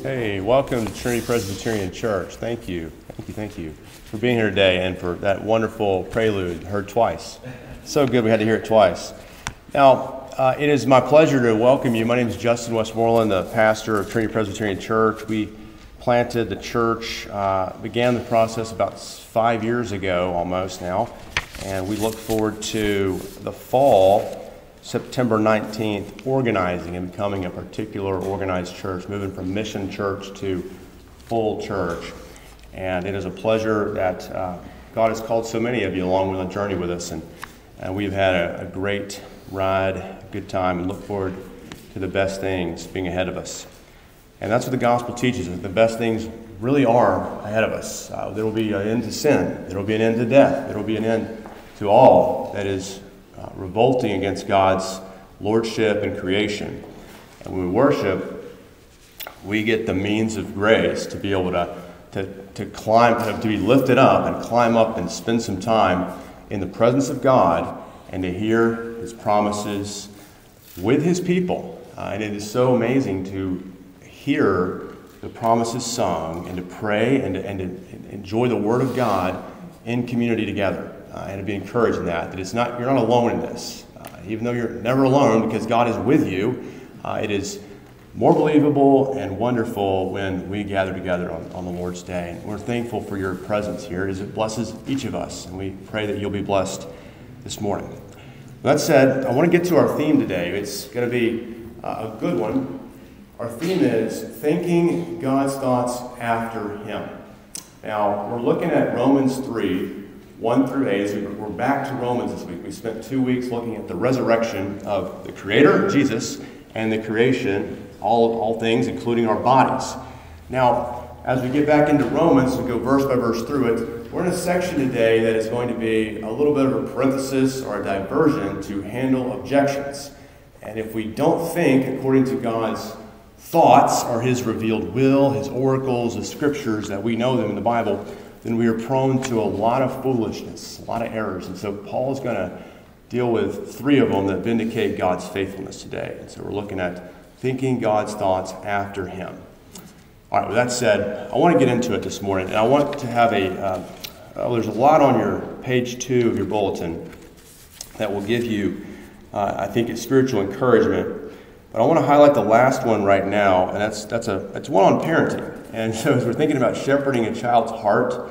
Hey, welcome to Trinity Presbyterian Church. Thank you. Thank you for being here today and for that wonderful prelude heard twice. So good we had to hear it twice. Now, it is my pleasure to welcome you. My name is Justin Westmoreland, the pastor of Trinity Presbyterian Church. We planted the church, began the process about 5 years ago almost now, and we look forward to the fall, September 19th, organizing and becoming a particular organized church, moving from mission church to full church. And it is a pleasure that God has called so many of you along on the journey with us. And we've had a great ride, a good time, and look forward to the best things being ahead of us. And that's what the gospel teaches us. The best things really are ahead of us. There will be an end to sin. There will be an end to death. There will be an end to all that is revolting against God's lordship and creation. And when we worship, we get the means of grace to be able to climb, to be lifted up and climb up and spend some time in the presence of God and to hear His promises with His people. And it is so amazing to hear the promises sung and to pray and to enjoy the Word of God in community together and to be encouraged in that it's not, you're not alone in this. Even though you're never alone because God is with you, it is more believable and wonderful when we gather together on the Lord's Day. We're thankful for your presence here as it blesses each of us, and we pray that you'll be blessed this morning. That said, I want to get to our theme today. It's going to be a good one. Our theme is thinking God's thoughts after Him. Now, we're looking at Romans 3, 1 through 8. We're back to Romans this week. We spent 2 weeks looking at the resurrection of the Creator, Jesus, and the creation, all things, including our bodies. Now, as we get back into Romans and go verse by verse through it, we're in a section today that is going to be a little bit of a parenthesis or a diversion to handle objections. And if we don't think according to God's thoughts or His revealed will, His oracles, the scriptures that we know them in the Bible, then we are prone to a lot of foolishness, a lot of errors. And so Paul is going to deal with three of them that vindicate God's faithfulness today. And so we're looking at thinking God's thoughts after Him. All right, with that said, I want to get into it this morning. And I want to have there's a lot on your page 2 of your bulletin that will give you, I think, it's spiritual encouragement. But I want to highlight the last one right now, and that's one on parenting. And so as we're thinking about shepherding a child's heart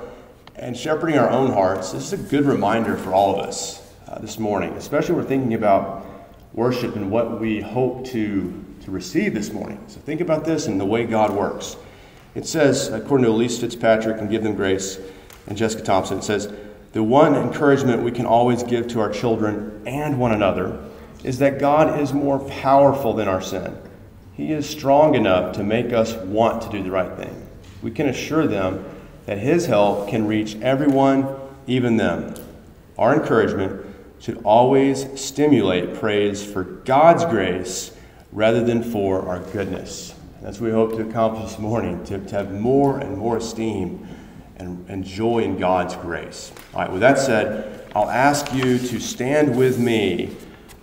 and shepherding our own hearts, this is a good reminder for all of us this morning, especially when we're thinking about worship and what we hope to receive this morning. So think about this and the way God works. It says, according to Elise Fitzpatrick and Give Them Grace and Jessica Thompson, it says, the one encouragement we can always give to our children and one another is that God is more powerful than our sin. He is strong enough to make us want to do the right thing. We can assure them that His help can reach everyone, even them. Our encouragement should always stimulate praise for God's grace rather than for our goodness. That's what we hope to accomplish this morning, to have more and more esteem and joy in God's grace. All right, with that said, I'll ask you to stand with me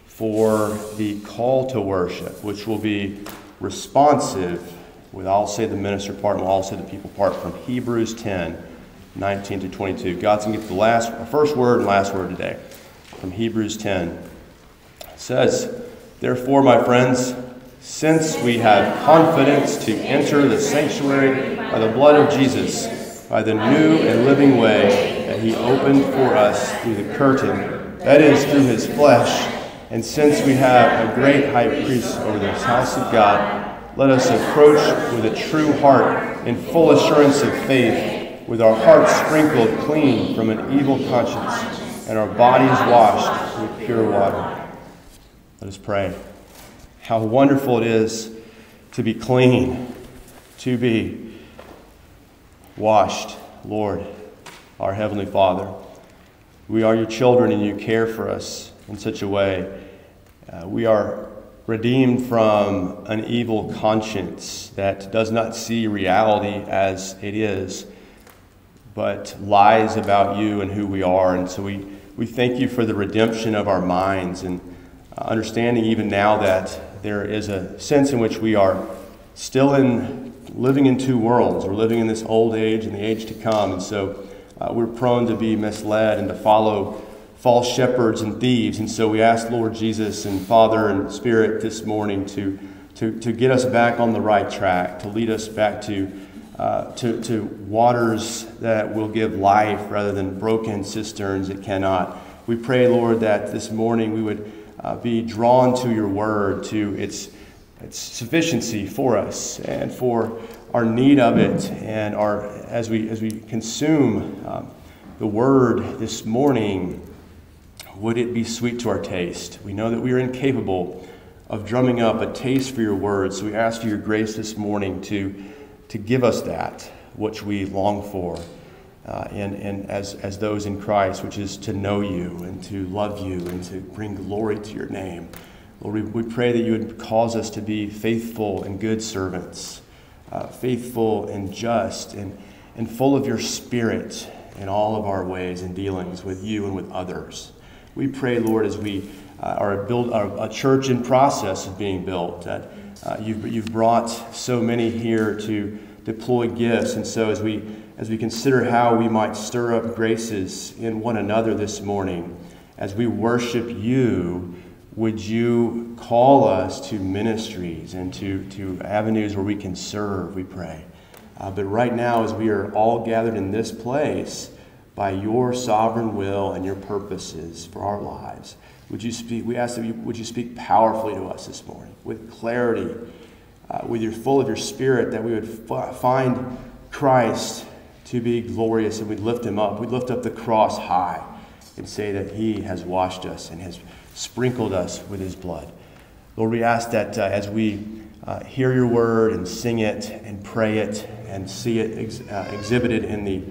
for the call to worship, which will be responsive with, I'll say the minister part and I'll say the people part from Hebrews 10, 19 to 22. God's going to get the first word and last word today from Hebrews 10. It says, therefore, my friends, since we have confidence to enter the sanctuary by the blood of Jesus, by the new and living way that He opened for us through the curtain, that is, through His flesh, and since we have a great high priest over the house of God, let us approach with a true heart in full assurance of faith, with our hearts sprinkled clean from an evil conscience and our bodies washed with pure water. Let us pray. How wonderful it is to be clean, to be washed, Lord, our Heavenly Father. We are your children and you care for us in such a way. We are redeemed from an evil conscience that does not see reality as it is, but lies about you and who we are. And so we We thank you for the redemption of our minds and understanding even now that there is a sense in which we are still living in two worlds. We're living in this old age and the age to come, and so we're prone to be misled and to follow false shepherds and thieves. And so we ask Lord Jesus and Father and Spirit this morning to get us back on the right track, to lead us back to waters that will give life rather than broken cisterns that cannot. We pray, Lord, that this morning we would be drawn to your word, to its sufficiency for us and for our need of it, and as we consume the word this morning, would it be sweet to our taste? We know that we are incapable of drumming up a taste for your word, so we ask for your grace this morning to give us that which we long for, and as those in Christ, which is to know you and to love you and to bring glory to your name. Lord, we pray that you would cause us to be faithful and good servants, faithful and just and full of your Spirit in all of our ways and dealings with you and with others. We pray, Lord, as we are a church in process of being built, that you've brought so many here to deploy gifts, and so as we consider how we might stir up graces in one another this morning, as we worship you, would you call us to ministries and to avenues where we can serve, we pray. But right now, as we are all gathered in this place, by your sovereign will and your purposes for our lives, would you speak? We ask that would you speak powerfully to us this morning, with clarity, with your full of your Spirit, that we would find Christ to be glorious, and we'd lift him up. We'd lift up the cross high and say that he has washed us and has sprinkled us with his blood. Lord, we ask that as we hear your word and sing it and pray it and see it exhibited in the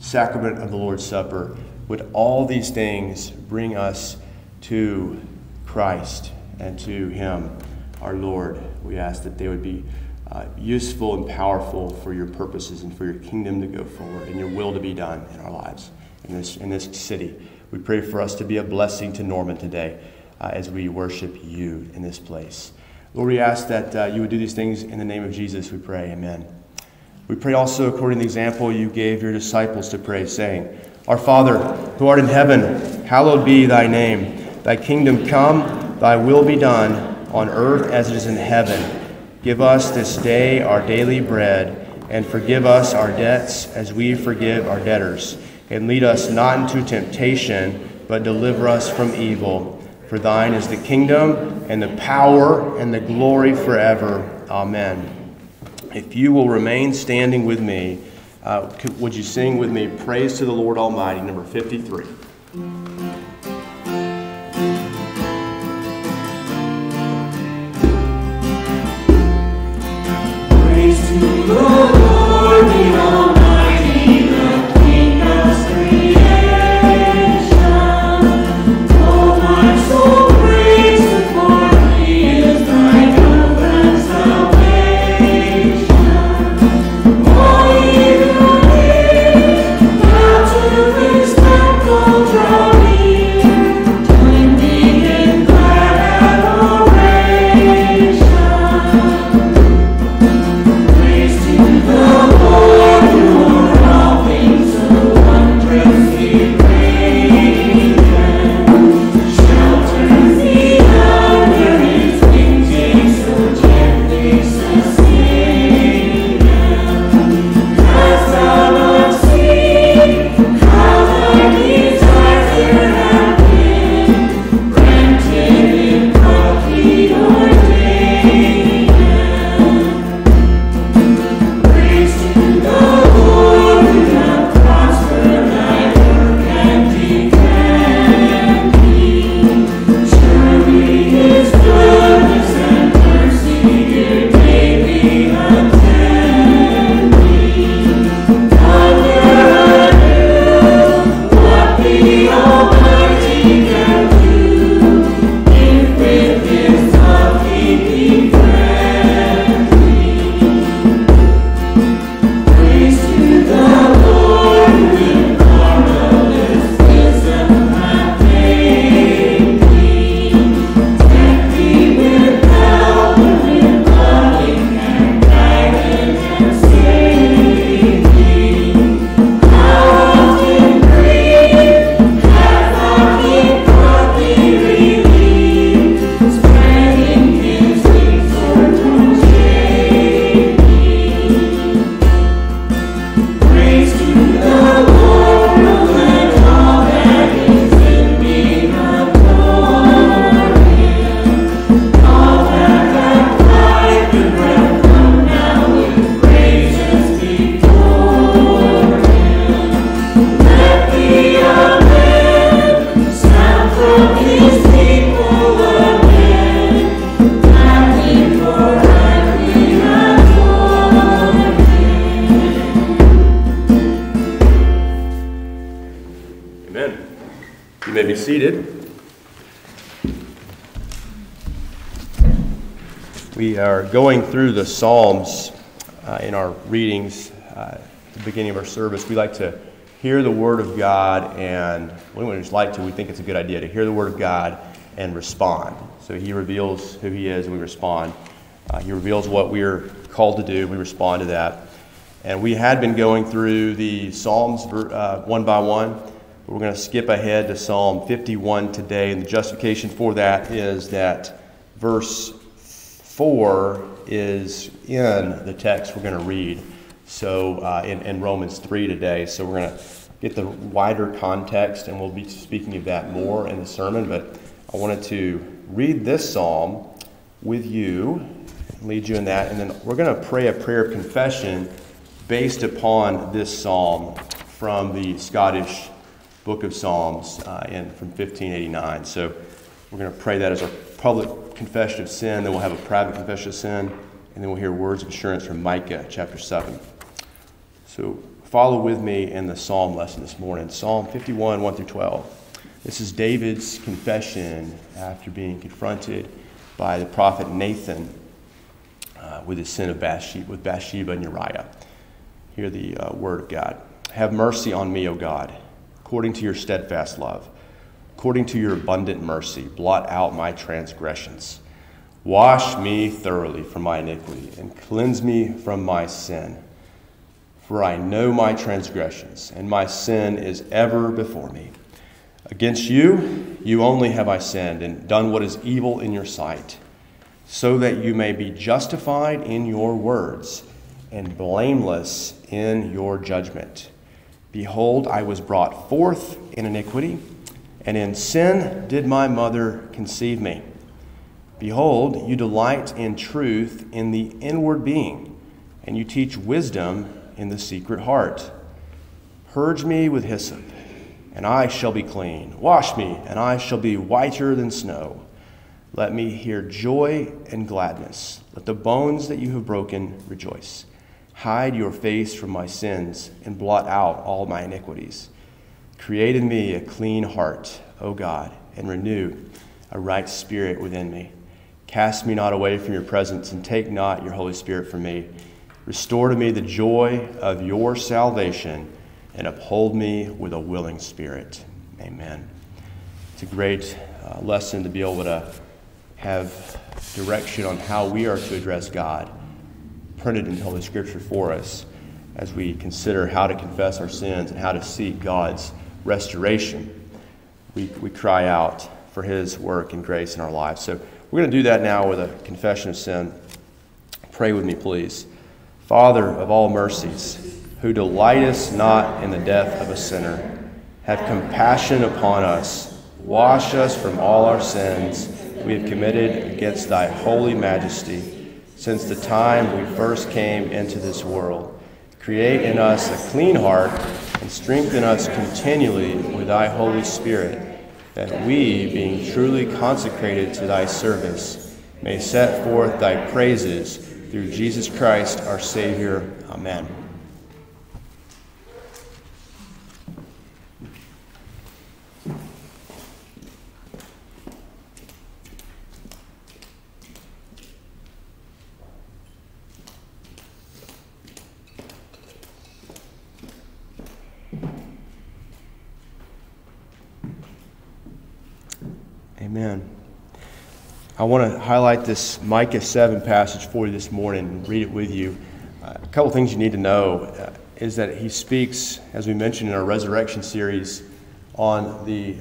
sacrament of the Lord's Supper, would all these things bring us to Christ and to him, our Lord. We ask that they would be useful and powerful for your purposes and for your kingdom to go forward and your will to be done in our lives, in this city. We pray for us to be a blessing to Norman today as we worship you in this place. Lord, we ask that you would do these things in the name of Jesus, we pray. Amen. We pray also according to the example you gave your disciples to pray, saying, Our Father, who art in heaven, hallowed be thy name. Thy kingdom come, thy will be done, on earth as it is in heaven. Give us this day our daily bread, and forgive us our debts as we forgive our debtors. And lead us not into temptation, but deliver us from evil. For thine is the kingdom, and the power, and the glory forever. Amen. If you will remain standing with me, would you sing with me Praise to the Lord Almighty, number 53. Praise to the Lord the Almighty. Oh, be seated. We are going through the Psalms in our readings at the beginning of our service. We like to hear the Word of God, and we think it's a good idea to hear the Word of God and respond. So He reveals who He is, and we respond. He reveals what we are called to do, we respond to that. And we had been going through the Psalms one by one. We're going to skip ahead to Psalm 51 today, and the justification for that is that verse 4 is in the text we're going to read. So in Romans 3 today, so we're going to get the wider context, and we'll be speaking of that more in the sermon. But I wanted to read this psalm with you, lead you in that, and then we're going to pray a prayer of confession based upon this psalm from the Scottish Book of Psalms from 1589. So we're going to pray that as our public confession of sin, then we'll have a private confession of sin, and then we'll hear words of assurance from Micah chapter 7. So follow with me in the psalm lesson this morning, Psalm 51, 1 through 12. This is David's confession after being confronted by the prophet Nathan with his sin of Bathsheba and Uriah. Hear the word of God. Have mercy on me, O God, according to your steadfast love. According to your abundant mercy, blot out my transgressions. Wash me thoroughly from my iniquity and cleanse me from my sin. For I know my transgressions, and my sin is ever before me. Against you, you only have I sinned and done what is evil in your sight, so that you may be justified in your words and blameless in your judgment. Behold, I was brought forth in iniquity, and in sin did my mother conceive me. Behold, you delight in truth in the inward being, and you teach wisdom in the secret heart. Purge me with hyssop, and I shall be clean. Wash me, and I shall be whiter than snow. Let me hear joy and gladness. Let the bones that you have broken rejoice. Hide your face from my sins and blot out all my iniquities. Create in me a clean heart, O God, and renew a right spirit within me. Cast me not away from your presence, and take not your Holy Spirit from me. Restore to me the joy of your salvation, and uphold me with a willing spirit. Amen. It's a great lesson to be able to have direction on how we are to address God printed in Holy Scripture for us as we consider how to confess our sins and how to seek God's restoration. We cry out for His work and grace in our lives. So we're going to do that now with a confession of sin. Pray with me, please. Father of all mercies, who delightest not in the death of a sinner, have compassion upon us. Wash us from all our sins we have committed against thy holy majesty since the time we first came into this world. Create in us a clean heart and strengthen us continually with thy Holy Spirit, that we, being truly consecrated to thy service, may set forth thy praises through Jesus Christ our Savior. Amen. Amen. I want to highlight this Micah 7 passage for you this morning and read it with you. A couple things you need to know is that he speaks, as we mentioned in our resurrection series, on the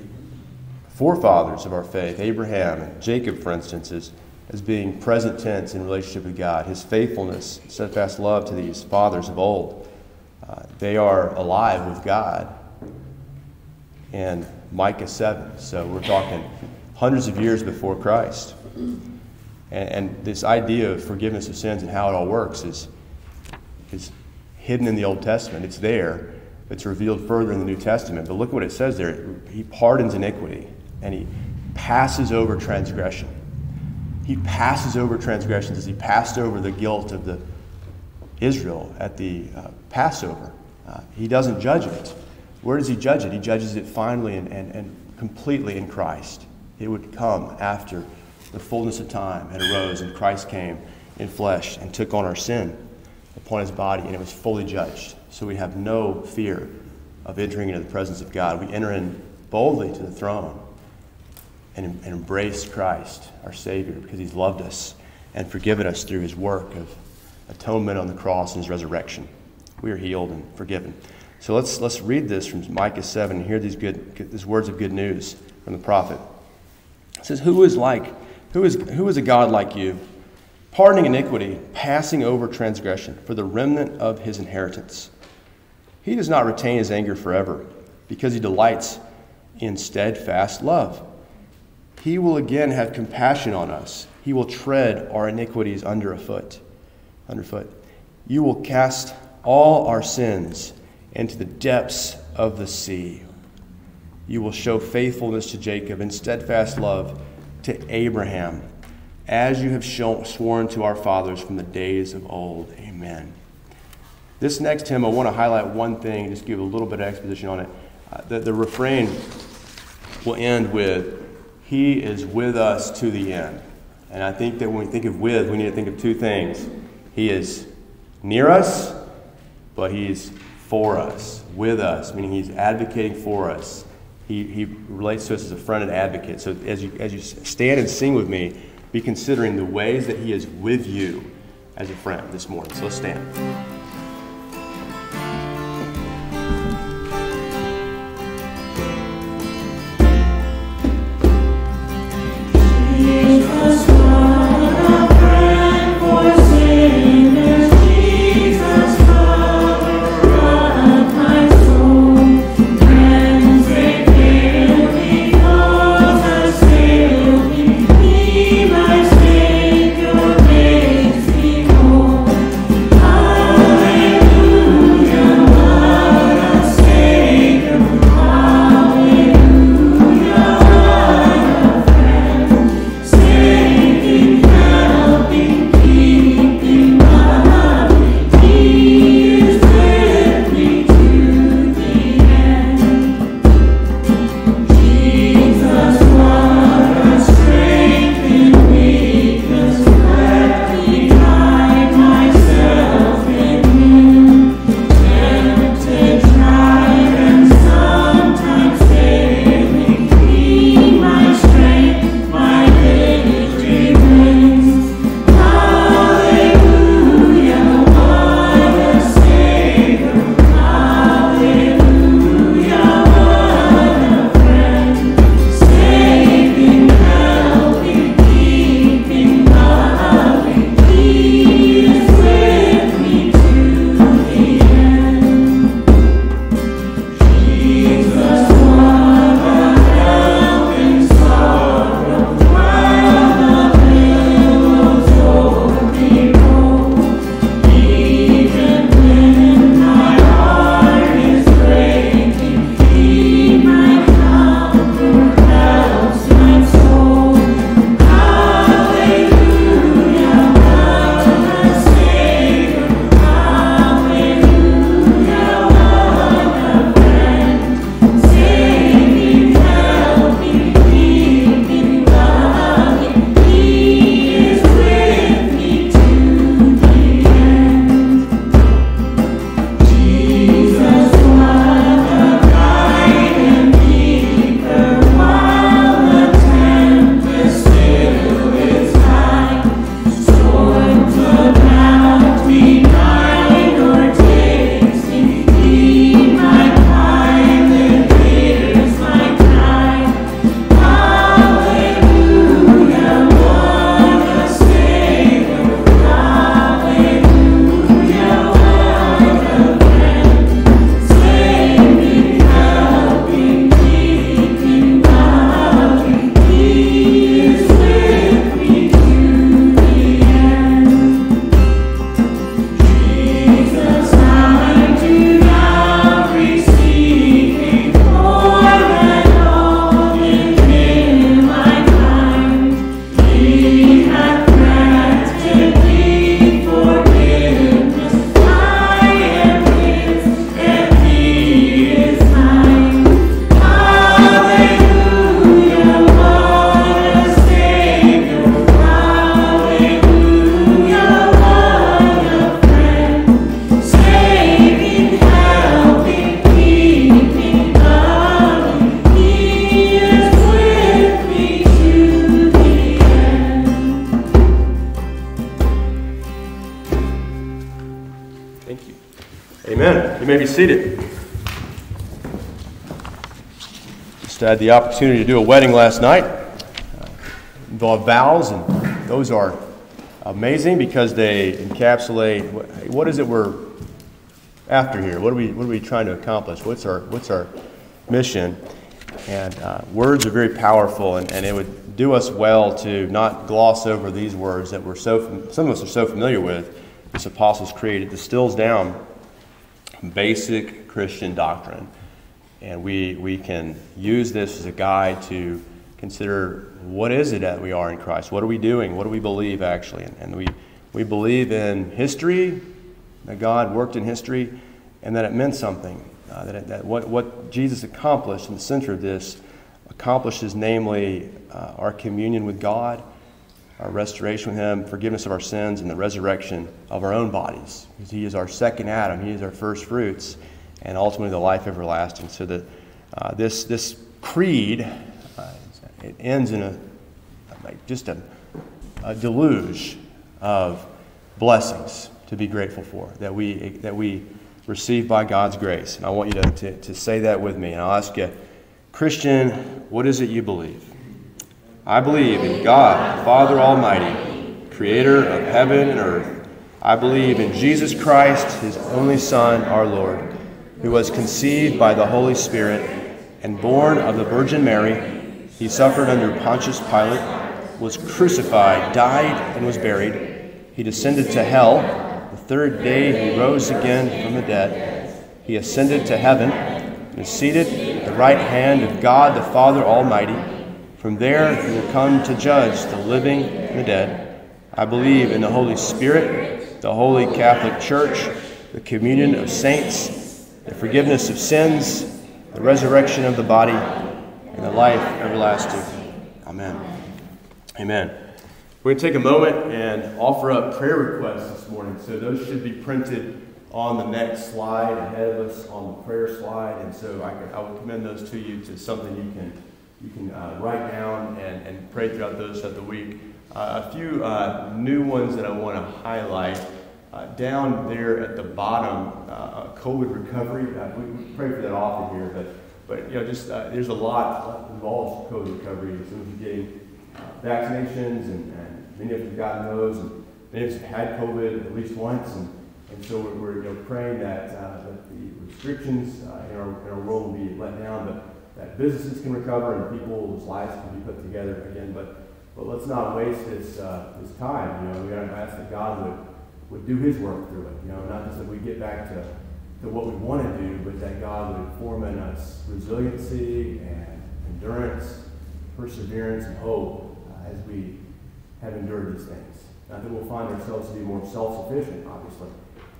forefathers of our faith, Abraham and Jacob, for instance, as being present tense in relationship with God. His faithfulness, steadfast love to these fathers of old. They are alive with God in Micah 7. So we're talking hundreds of years before Christ. And this idea of forgiveness of sins and how it all works is hidden in the Old Testament. It's there. It's revealed further in the New Testament. But look what it says there. He pardons iniquity, and He passes over transgression. He passes over transgressions as He passed over the guilt of the Israel at the Passover. He doesn't judge it. Where does He judge it? He judges it finally and completely in Christ. It would come after the fullness of time had arose, and Christ came in flesh and took on our sin upon his body, and it was fully judged. So we have no fear of entering into the presence of God. We enter in boldly to the throne and embrace Christ, our Savior, because he's loved us and forgiven us through his work of atonement on the cross and his resurrection. We are healed and forgiven. So let's read this from Micah 7 and hear these words of good news from the prophet. It says, Who is a God like you, pardoning iniquity, passing over transgression for the remnant of his inheritance? He does not retain his anger forever, because he delights in steadfast love. He will again have compassion on us. He will tread our iniquities underfoot. You will cast all our sins into the depths of the sea. You will show faithfulness to Jacob and steadfast love to Abraham, as you have sworn to our fathers from the days of old. Amen. This next hymn, I want to highlight one thing, just give a little bit of exposition on it. The refrain will end with, he is with us to the end. And I think that when we think of with, we need to think of two things. He is near us, but he's for us, with us, meaning he's advocating for us. He relates to us as a friend and advocate. So as you stand and sing with me, be considering the ways that he is with you as a friend this morning. So let's stand. may be seated. Just had the opportunity to do a wedding last night. Involved vows, and those are amazing because they encapsulate what is it we're after here. What are we trying to accomplish? What's our mission? And words are very powerful, and it would do us well to not gloss over these words that we're some of us are so familiar with. This Apostles' Creed, it distills down basic Christian doctrine, and we can use this as a guide to consider what is it that we are in Christ. What are we doing? What do we believe actually? And we believe in history, that God worked in history, and that it meant something. What Jesus accomplished in the center of this accomplishes, namely, our communion with God, our restoration with Him, forgiveness of our sins, and the resurrection of our own bodies. Because He is our second Adam, He is our first fruits, and ultimately the life everlasting. So that this creed, it ends in a deluge of blessings to be grateful for that we received by God's grace. And I want you to say that with me. And I'll ask you, Christian, what is it you believe? I believe in God, the Father Almighty, creator of heaven and earth. I believe in Jesus Christ, His only Son, our Lord, who was conceived by the Holy Spirit and born of the Virgin Mary. He suffered under Pontius Pilate, was crucified, died, and was buried. He descended to hell. The third day He rose again from the dead. He ascended to heaven and is seated at the right hand of God the Father Almighty. From there He will come to judge the living and the dead. I believe in the Holy Spirit, the Holy Catholic Church, the communion of saints, the forgiveness of sins, the resurrection of the body, and the life everlasting. Amen. Amen. We're going to take a moment and offer up prayer requests this morning. So those should be printed on the next slide ahead of us on the prayer slide. And so I would commend those to you to something you can write down and pray throughout those of the week. A few new ones that I want to highlight. Down there at the bottom, COVID recovery. We pray for that often here, but you know, just there's a lot involved with COVID recovery. So if you're getting vaccinations and many of us have gotten those, and many of us have had COVID at least once, and so we're praying that the restrictions in our world will be let down, but that businesses can recover and people's lives can be put together again. But let's not waste this time. We got to ask that God would do His work through it. Not just that we get back to what we want to do, but that God would form in us resiliency and endurance, perseverance, and hope as we have endured these things. Not that we'll find ourselves to be more self-sufficient, obviously,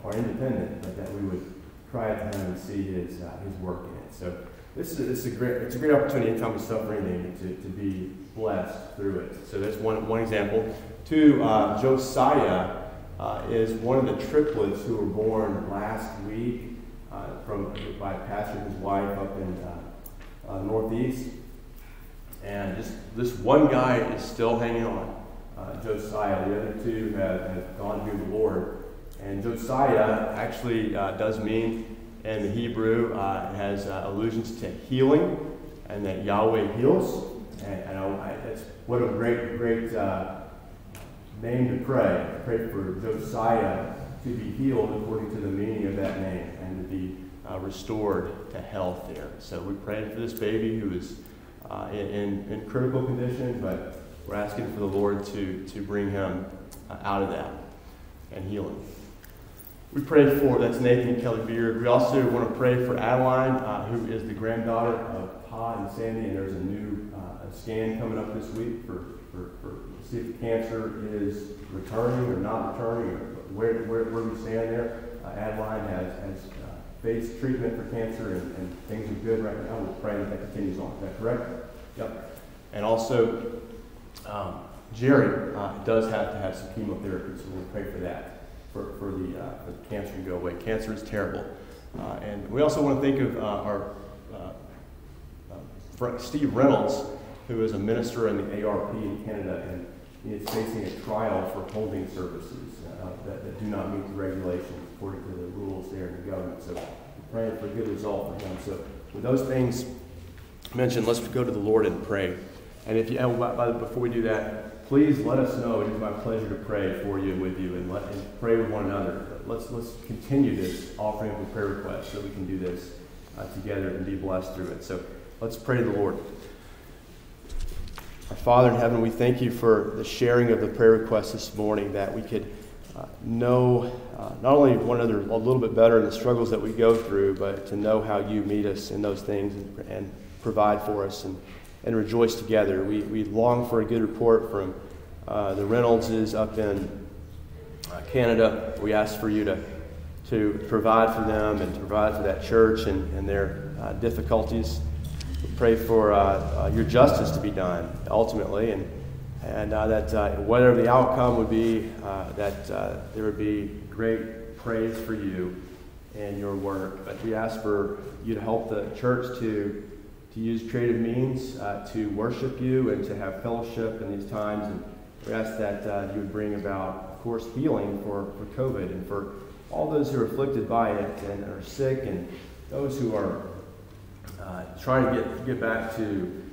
or independent, but that we would try at the time and see His work in it. So it's a great opportunity anytime we suffer anything to be blessed through it. So that's one example. Two, Josiah is one of the triplets who were born last week by a pastor and his wife up in Northeast. And just this one guy is still hanging on, Josiah. The other two have gone through the Lord. And Josiah actually does mean, in the Hebrew, has allusions to healing, and that Yahweh heals. And that's what a great name to pray. Pray for Josiah to be healed according to the meaning of that name, and to be restored to health there. So we pray for this baby who is in critical condition, but we're asking for the Lord to bring him out of that and heal him. We pray for, that's Nathan and Kelly Beard. We also want to pray for Adeline, who is the granddaughter of Todd and Sandy, and there's a new scan coming up this week for see if cancer is returning or not returning, or where we stand there. Adeline has face treatment for cancer, and things are good right now. We're praying that continues on. Is that correct? Yep. And also, Jerry does have to have some chemotherapy, so we'll pray for that, for the cancer to go away. Cancer is terrible. And we also want to think of our friend Steve Reynolds, who is a minister in the ARP in Canada, and he is facing a trial for holding services that do not meet the regulations according to the rules there in the government. So praying for good resolve for him. So with those things mentioned, let's go to the Lord and pray. And if you, before we do that, please let us know. It is my pleasure to pray for you and with you, and pray with one another. Let's continue this offering of prayer requests so we can do this together and be blessed through it. So let's pray to the Lord. Our Father in heaven, we thank you for the sharing of the prayer requests this morning, that we could know not only one another a little bit better in the struggles that we go through, but to know how you meet us in those things and provide for us and rejoice together. We long for a good report from the Reynoldses up in Canada. We ask for you to provide for them and to provide for that church and their difficulties. We pray for your justice to be done ultimately, and that whatever the outcome would be, that there would be great praise for you and your work. But we ask for you to help the church to use creative means to worship you and to have fellowship in these times. And we ask that you would bring about, of course, healing for COVID and for all those who are afflicted by it and are sick, and those who are trying to get back to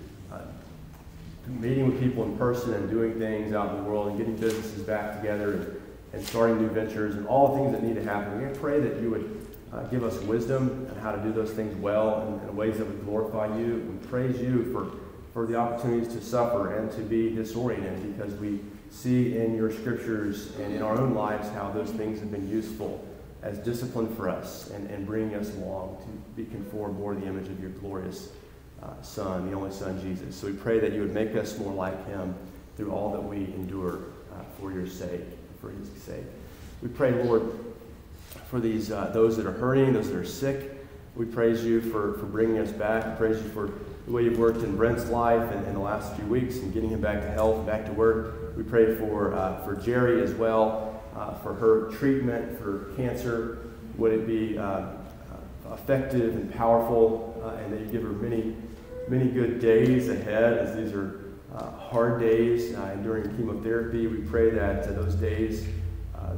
meeting with people in person and doing things out in the world and getting businesses back together and starting new ventures and all the things that need to happen. We're going to pray that you would give us wisdom on how to do those things well and in ways that would glorify you. We praise you for the opportunities to suffer and to be disoriented, because we see in your scriptures and in our own lives how those things have been useful as discipline for us and bringing us along to be conformed more to the image of your glorious Son, the only Son, Jesus. So we pray that you would make us more like him through all that we endure for your sake, for his sake. We pray, Lord, for these those that are hurting, those that are sick. We praise you for bringing us back. We praise you for the way you've worked in Brent's life in the last few weeks and getting him back to health and back to work. We pray for Jerry as well, for her treatment for cancer. Would it be effective and powerful, and that you give her many, many good days ahead, as these are hard days during chemotherapy. We pray that those days,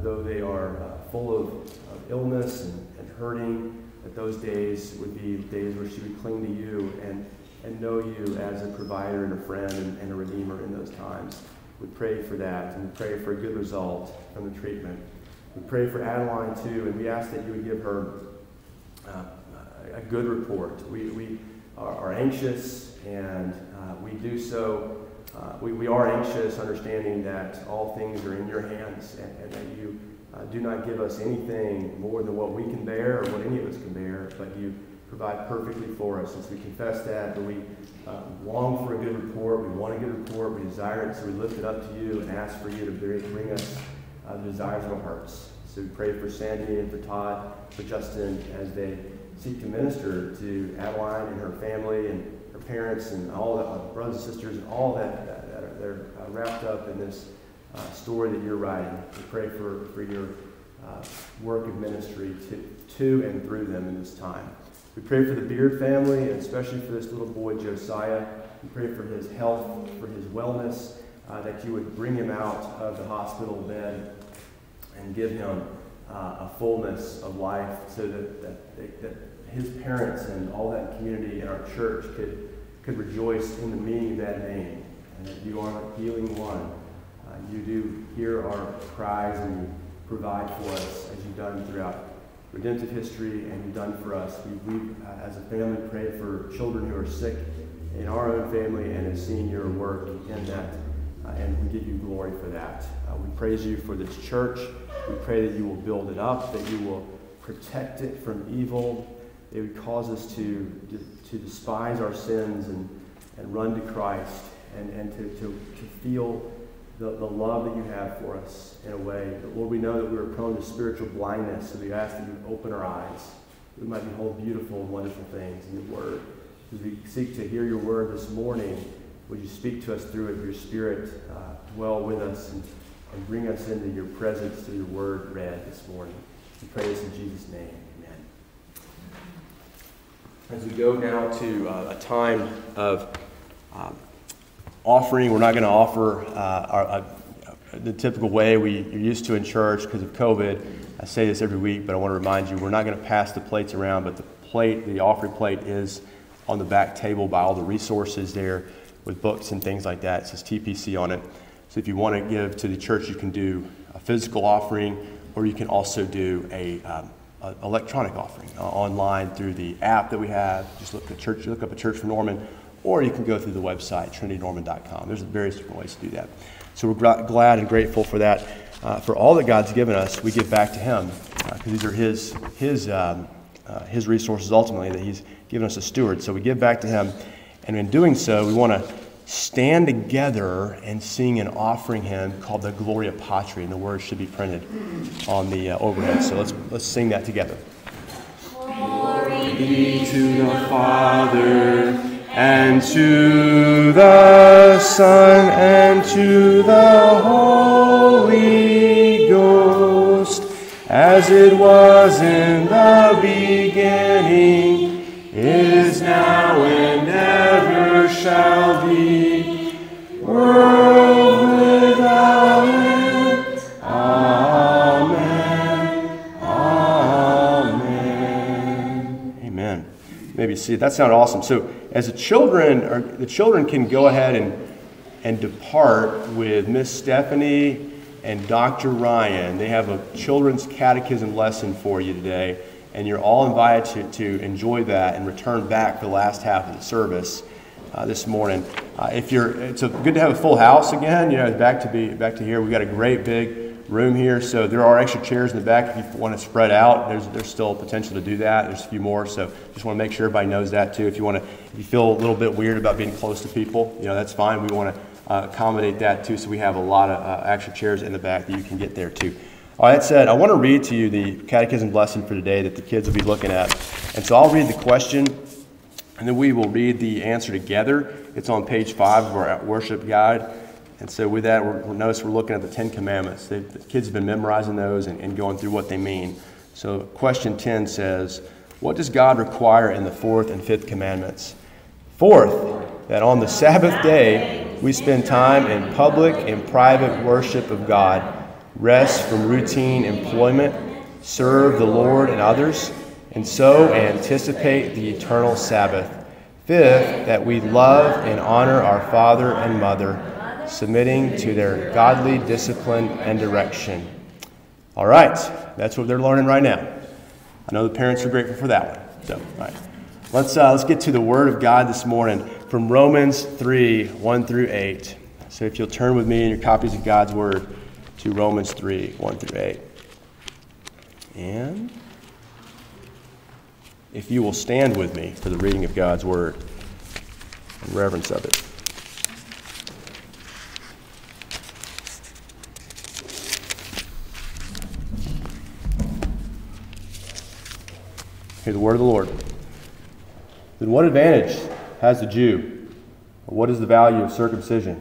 though they are full of illness and hurting, that those days would be days where she would cling to you and know you as a provider and a friend and a redeemer in those times. We pray for that, and we pray for a good result from the treatment. We pray for Adeline too, and we ask that you would give her a good report. We are anxious, and we do so. We are anxious, understanding that all things are in your hands, and that you do not give us anything more than what we can bear or what any of us can bear, but you provide perfectly for us. As we confess that we long for a good report, we want a good report, we desire it, so we lift it up to you and ask for you to bring us the desires of our hearts. So we pray for Sandy and for Todd, for Justin, as they seek to minister to Adeline and her family and her parents and all the brothers and sisters and all that are wrapped up in this story that you're writing. We pray for your work of ministry to and through them in this time. We pray for the Beard family, and especially for this little boy, Josiah. We pray for his health, for his wellness, that you would bring him out of the hospital bed and give him a fullness of life, so that his parents and all that community and our church could rejoice in the meaning of that name, and that you are a healing one. You do hear our cries, and you provide for us, as you've done throughout redemptive history, and you've done for us. We as a family, pray for children who are sick in our own family and have seen your work in that, and we give you glory for that. We praise you for this church. We pray that you will build it up, that you will protect it from evil. It would cause us to despise our sins and run to Christ, and to feel the love that you have for us in a way. But Lord, we know that we are prone to spiritual blindness, so we ask that you open our eyes, that we might behold beautiful and wonderful things in your word. As we seek to hear your word this morning, would you speak to us through it, your spirit, dwell with us, and bring us into your presence through your word read this morning. We pray this in Jesus' name. Amen. As we go now to a time of offering, we're not going to offer the typical way you're used to in church because of COVID. I say this every week, but I want to remind you, we're not going to pass the plates around, but the plate, the offering plate, is on the back table by all the resources there with books and things like that. It says TPC on it. So if you want to give to the church, you can do a physical offering, or you can also do an electronic offering online through the app that we have. Just look up a Church for Norman, or you can go through the website, trinitynorman.com. There's various different ways to do that. So we're glad and grateful for that. For all that God's given us, we give back to Him, because these are His resources ultimately that He's given us as stewards. So we give back to Him, and in doing so, we want to stand together and sing an offering hymn called the Gloria Patri, and the words should be printed on the overhead. So let's sing that together. Glory be to the Father, and to the Son, and to the Holy Ghost, as it was in the beginning, is now, and ever shall be, world without end. Amen. Amen. Amen. Maybe see, that sounded awesome. So as the children can go ahead and depart with Miss Stephanie and Dr. Ryan. They have a children's catechism lesson for you today, and you're all invited to enjoy that and return back the last half of the service this morning. It's good to have a full house again. You know, back to here. We've got a great big room here, so there are extra chairs in the back if you want to spread out. There's still potential to do that. There's a few more, so just want to make sure everybody knows that too. If you feel a little bit weird about being close to people, you know, that's fine. We want to accommodate that too, so we have a lot of extra chairs in the back that you can get there too. All right, that said, I want to read to you the catechism lesson for today that the kids will be looking at. And so I'll read the question, and then we will read the answer together. It's on page 5 of our worship guide. And so with that, notice we're looking at the 10 commandments. The kids have been memorizing those and going through what they mean. So question 10 says, what does God require in the 4th and 5th commandments? 4th, that on the Sabbath day we spend time in public and private worship of God, rest from routine employment, serve the Lord and others, and so anticipate the eternal Sabbath. 5th, that we love and honor our father and mother, submitting to their godly discipline and direction. All right, that's what they're learning right now. I know the parents are grateful for that one. So, all right, let's get to the Word of God this morning from Romans 3:1-8. So if you'll turn with me in your copies of God's Word to Romans 3:1-8. And if you will stand with me for the reading of God's Word and reverence of it. Hear the word of the Lord. Then what advantage has the Jew? Or what is the value of circumcision?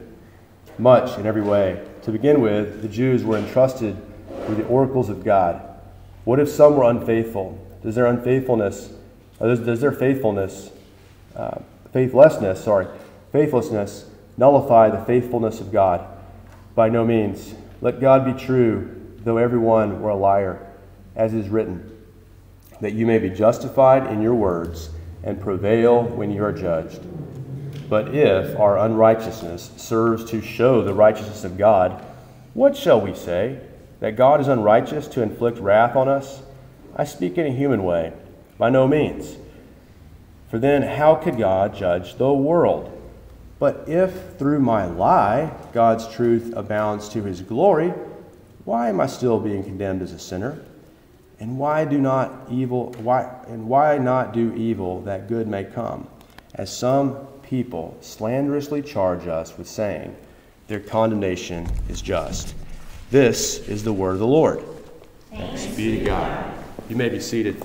Much in every way. To begin with, the Jews were entrusted with the oracles of God. What if some were unfaithful? Does their faithlessness nullify the faithfulness of God? By no means. Let God be true, though everyone were a liar, as is written, that you may be justified in your words and prevail when you are judged. But if our unrighteousness serves to show the righteousness of God, what shall we say? That God is unrighteous to inflict wrath on us? I speak in a human way. By no means. For then how could God judge the world? But if through my lie God's truth abounds to His glory, why am I still being condemned as a sinner? And why not do evil that good may come? As some people slanderously charge us with saying, their condemnation is just. This is the word of the Lord. Thanks be to God. You may be seated.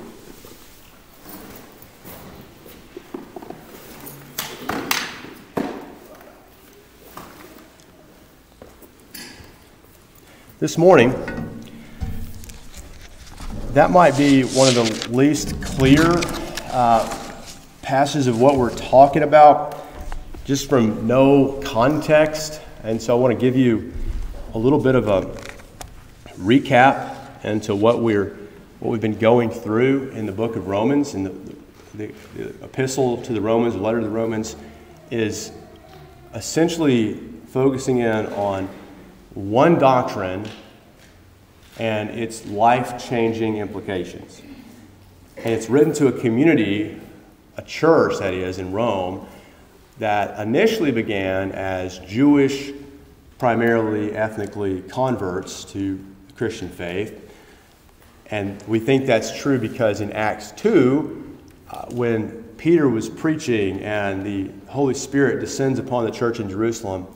This morning, that might be one of the least clear passages of what we're talking about, just from no context, and so I want to give you a little bit of a recap into what we've been going through in the book of Romans, and the epistle to the Romans, the letter to the Romans, is essentially focusing in on one doctrine and its life-changing implications. And it's written to a community, a church that is, in Rome, that initially began as Jewish, primarily ethnically converts to the Christian faith. And we think that's true because in Acts 2, when Peter was preaching and the Holy Spirit descends upon the church in Jerusalem,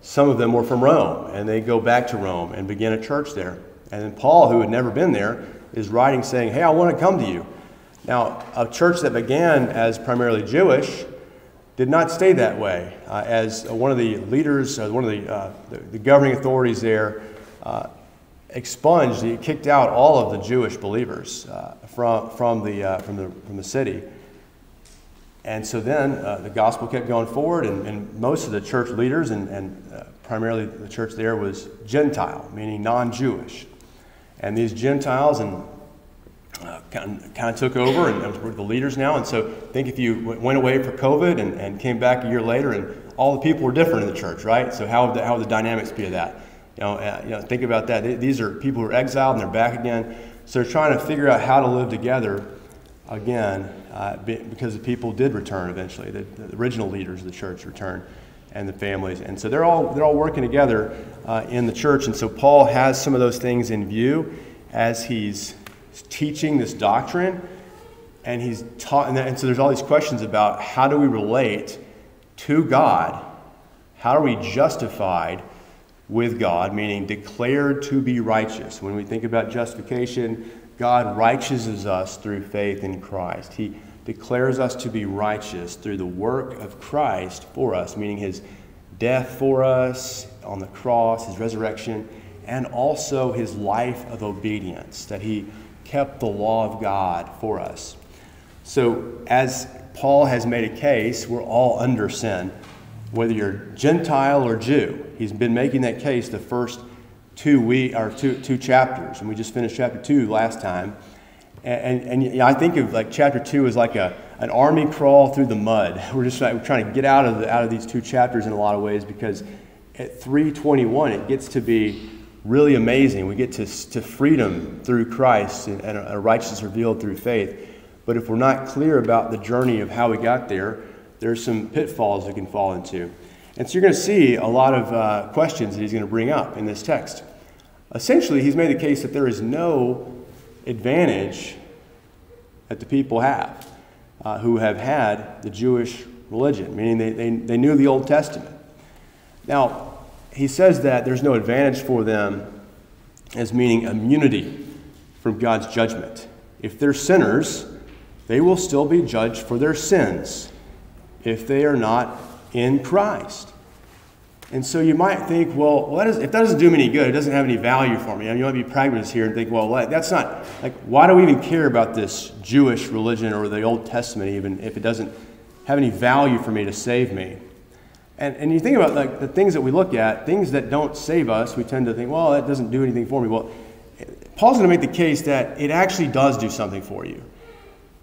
some of them were from Rome, and they go back to Rome and begin a church there. And then Paul, who had never been there, is writing saying, hey, I want to come to you. Now, a church that began as primarily Jewish did not stay that way. As one of the leaders, one of the governing authorities there, expunged, he kicked out all of the Jewish believers from the city. And so then the gospel kept going forward, and most of the church leaders and primarily the church there was Gentile, meaning non-Jewish. And these Gentiles and kind of took over and were the leaders now. And so I think if you went away for COVID and came back a year later, and all the people were different in the church, right? So how would the dynamics be of that? You know, think about that. These are people who are exiled and they're back again. So they're trying to figure out how to live together again because the people did return eventually. The original leaders of the church returned and the families. And so they're all working together in the church. And so Paul has some of those things in view as he's teaching this doctrine. And he's taught, and so there's all these questions about how do we relate to God? How are we justified with God, meaning declared to be righteous? When we think about justification, God righteouses us through faith in Christ. He declares us to be righteous through the work of Christ for us, meaning his death for us on the cross, his resurrection, and also his life of obedience, that he kept the law of God for us. So as Paul has made a case, we're all under sin, whether you're Gentile or Jew. He's been making that case the first two chapters, and we just finished chapter 2 last time. And you know, I think of like chapter 2 as like an army crawl through the mud. We're just like, we're trying to get out of these two chapters in a lot of ways, because at 3:21 it gets to be really amazing. We get to freedom through Christ and a righteousness revealed through faith. But if we're not clear about the journey of how we got there, there's some pitfalls we can fall into. And so you're going to see a lot of questions that he's going to bring up in this text. Essentially, he's made the case that there is no advantage that the people have who have had the Jewish religion, meaning they knew the Old Testament. Now, he says that there's no advantage for them as meaning immunity from God's judgment. If they're sinners, they will still be judged for their sins if they are not in Christ. And so you might think, well, if that doesn't do me any good, it doesn't have any value for me. I mean, you might be pragmatist here and think, well, that's not, like, why do we even care about this Jewish religion or the Old Testament even if it doesn't have any value for me to save me? And you think about like the things that we look at, things that don't save us, we tend to think, well, that doesn't do anything for me. Well, Paul's going to make the case that it actually does do something for you.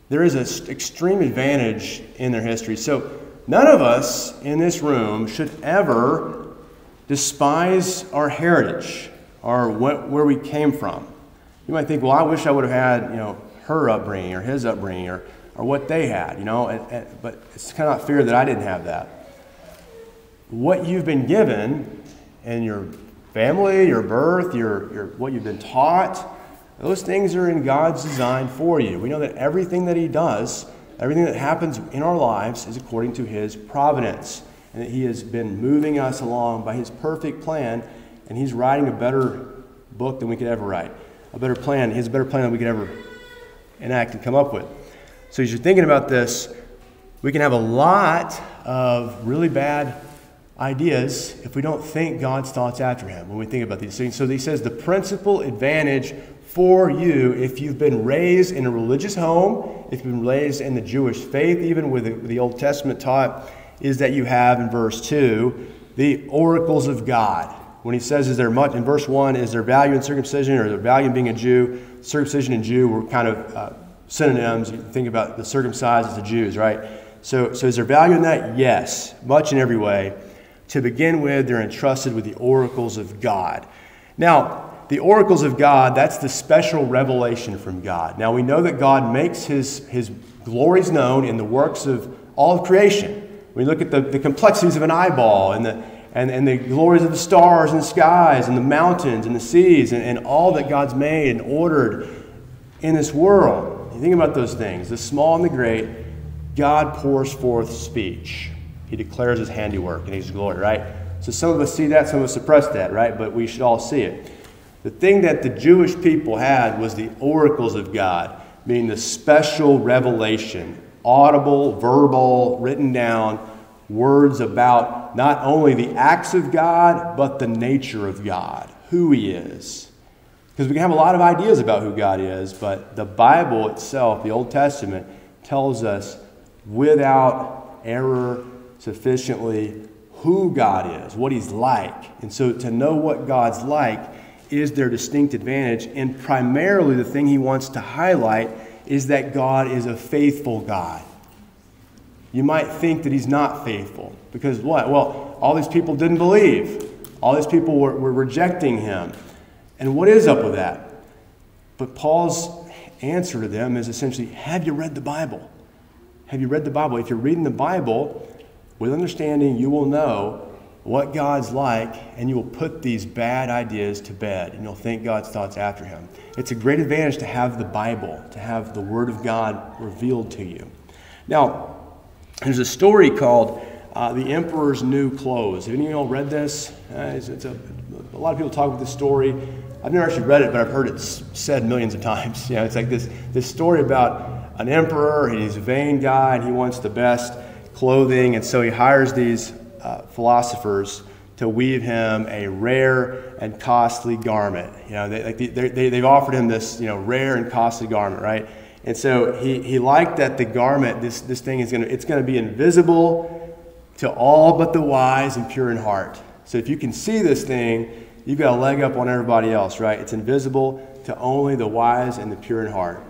There is an extreme advantage in their history. So none of us in this room should ever despise our heritage or where we came from. You might think, well, I wish I would have had, you know, her upbringing or his upbringing or what they had, you know, but it's kind of fair that I didn't have that. What you've been given in your family, your birth, your what you've been taught, those things are in God's design for you. We know that everything that he does, everything that happens in our lives is according to his providence, and that he has been moving us along by his perfect plan, and he's writing a better book than we could ever write, a better plan. He has a better plan than we could ever enact and come up with. So as you're thinking about this, we can have a lot of really bad ideas if we don't think God's thoughts after him when we think about these things. So he says the principal advantage for you, if you've been raised in a religious home, if you've been raised in the Jewish faith, even with the Old Testament taught, is that you have, in verse 2, the oracles of God. When he says, is there much, in verse 1, is there value in circumcision, or is there value in being a Jew? Circumcision and Jew were kind of synonyms. You think about the circumcised as the Jews, right? So is there value in that? Yes, much in every way. To begin with, they're entrusted with the oracles of God. Now, the oracles of God, that's the special revelation from God. Now, we know that God makes his glories known in the works of all of creation. We look at the complexities of an eyeball and the glories of the stars and the skies and the mountains and the seas and all that God's made and ordered in this world. You think about those things, the small and the great. God pours forth speech. He declares his handiwork and his glory, right? So some of us see that, some of us suppress that, right? But we should all see it. The thing that the Jewish people had was the oracles of God, meaning the special revelation, audible, verbal, written down, words about not only the acts of God, but the nature of God, who he is. Because we can have a lot of ideas about who God is, but the Bible itself, the Old Testament, tells us without error sufficiently who God is, what he's like. And so to know what God's like is their distinct advantage. And primarily the thing he wants to highlight is that God is a faithful God. You might think that he's not faithful because what? Well, all these people didn't believe. All these people were rejecting him. And what is up with that? But Paul's answer to them is essentially, have you read the Bible? Have you read the Bible? If you're reading the Bible with understanding, you will know what God's like, and you will put these bad ideas to bed, and you'll think God's thoughts after him. It's a great advantage to have the Bible, to have the Word of God revealed to you. Now, there's a story called The Emperor's New Clothes. Have any of y'all read this? A lot of people talk about this story. I've never actually read it, but I've heard it said millions of times. You know, it's like this story about an emperor, and he's a vain guy, and he wants the best clothing, and so he hires these philosophers to weave him a rare and costly garment. You know, they've offered him this, you know, rare and costly garment, right? And so he liked that the garment, this thing is gonna be invisible to all but the wise and pure in heart. So if you can see this thing, you've got a leg up on everybody else, right? It's invisible to only the wise and the pure in heart.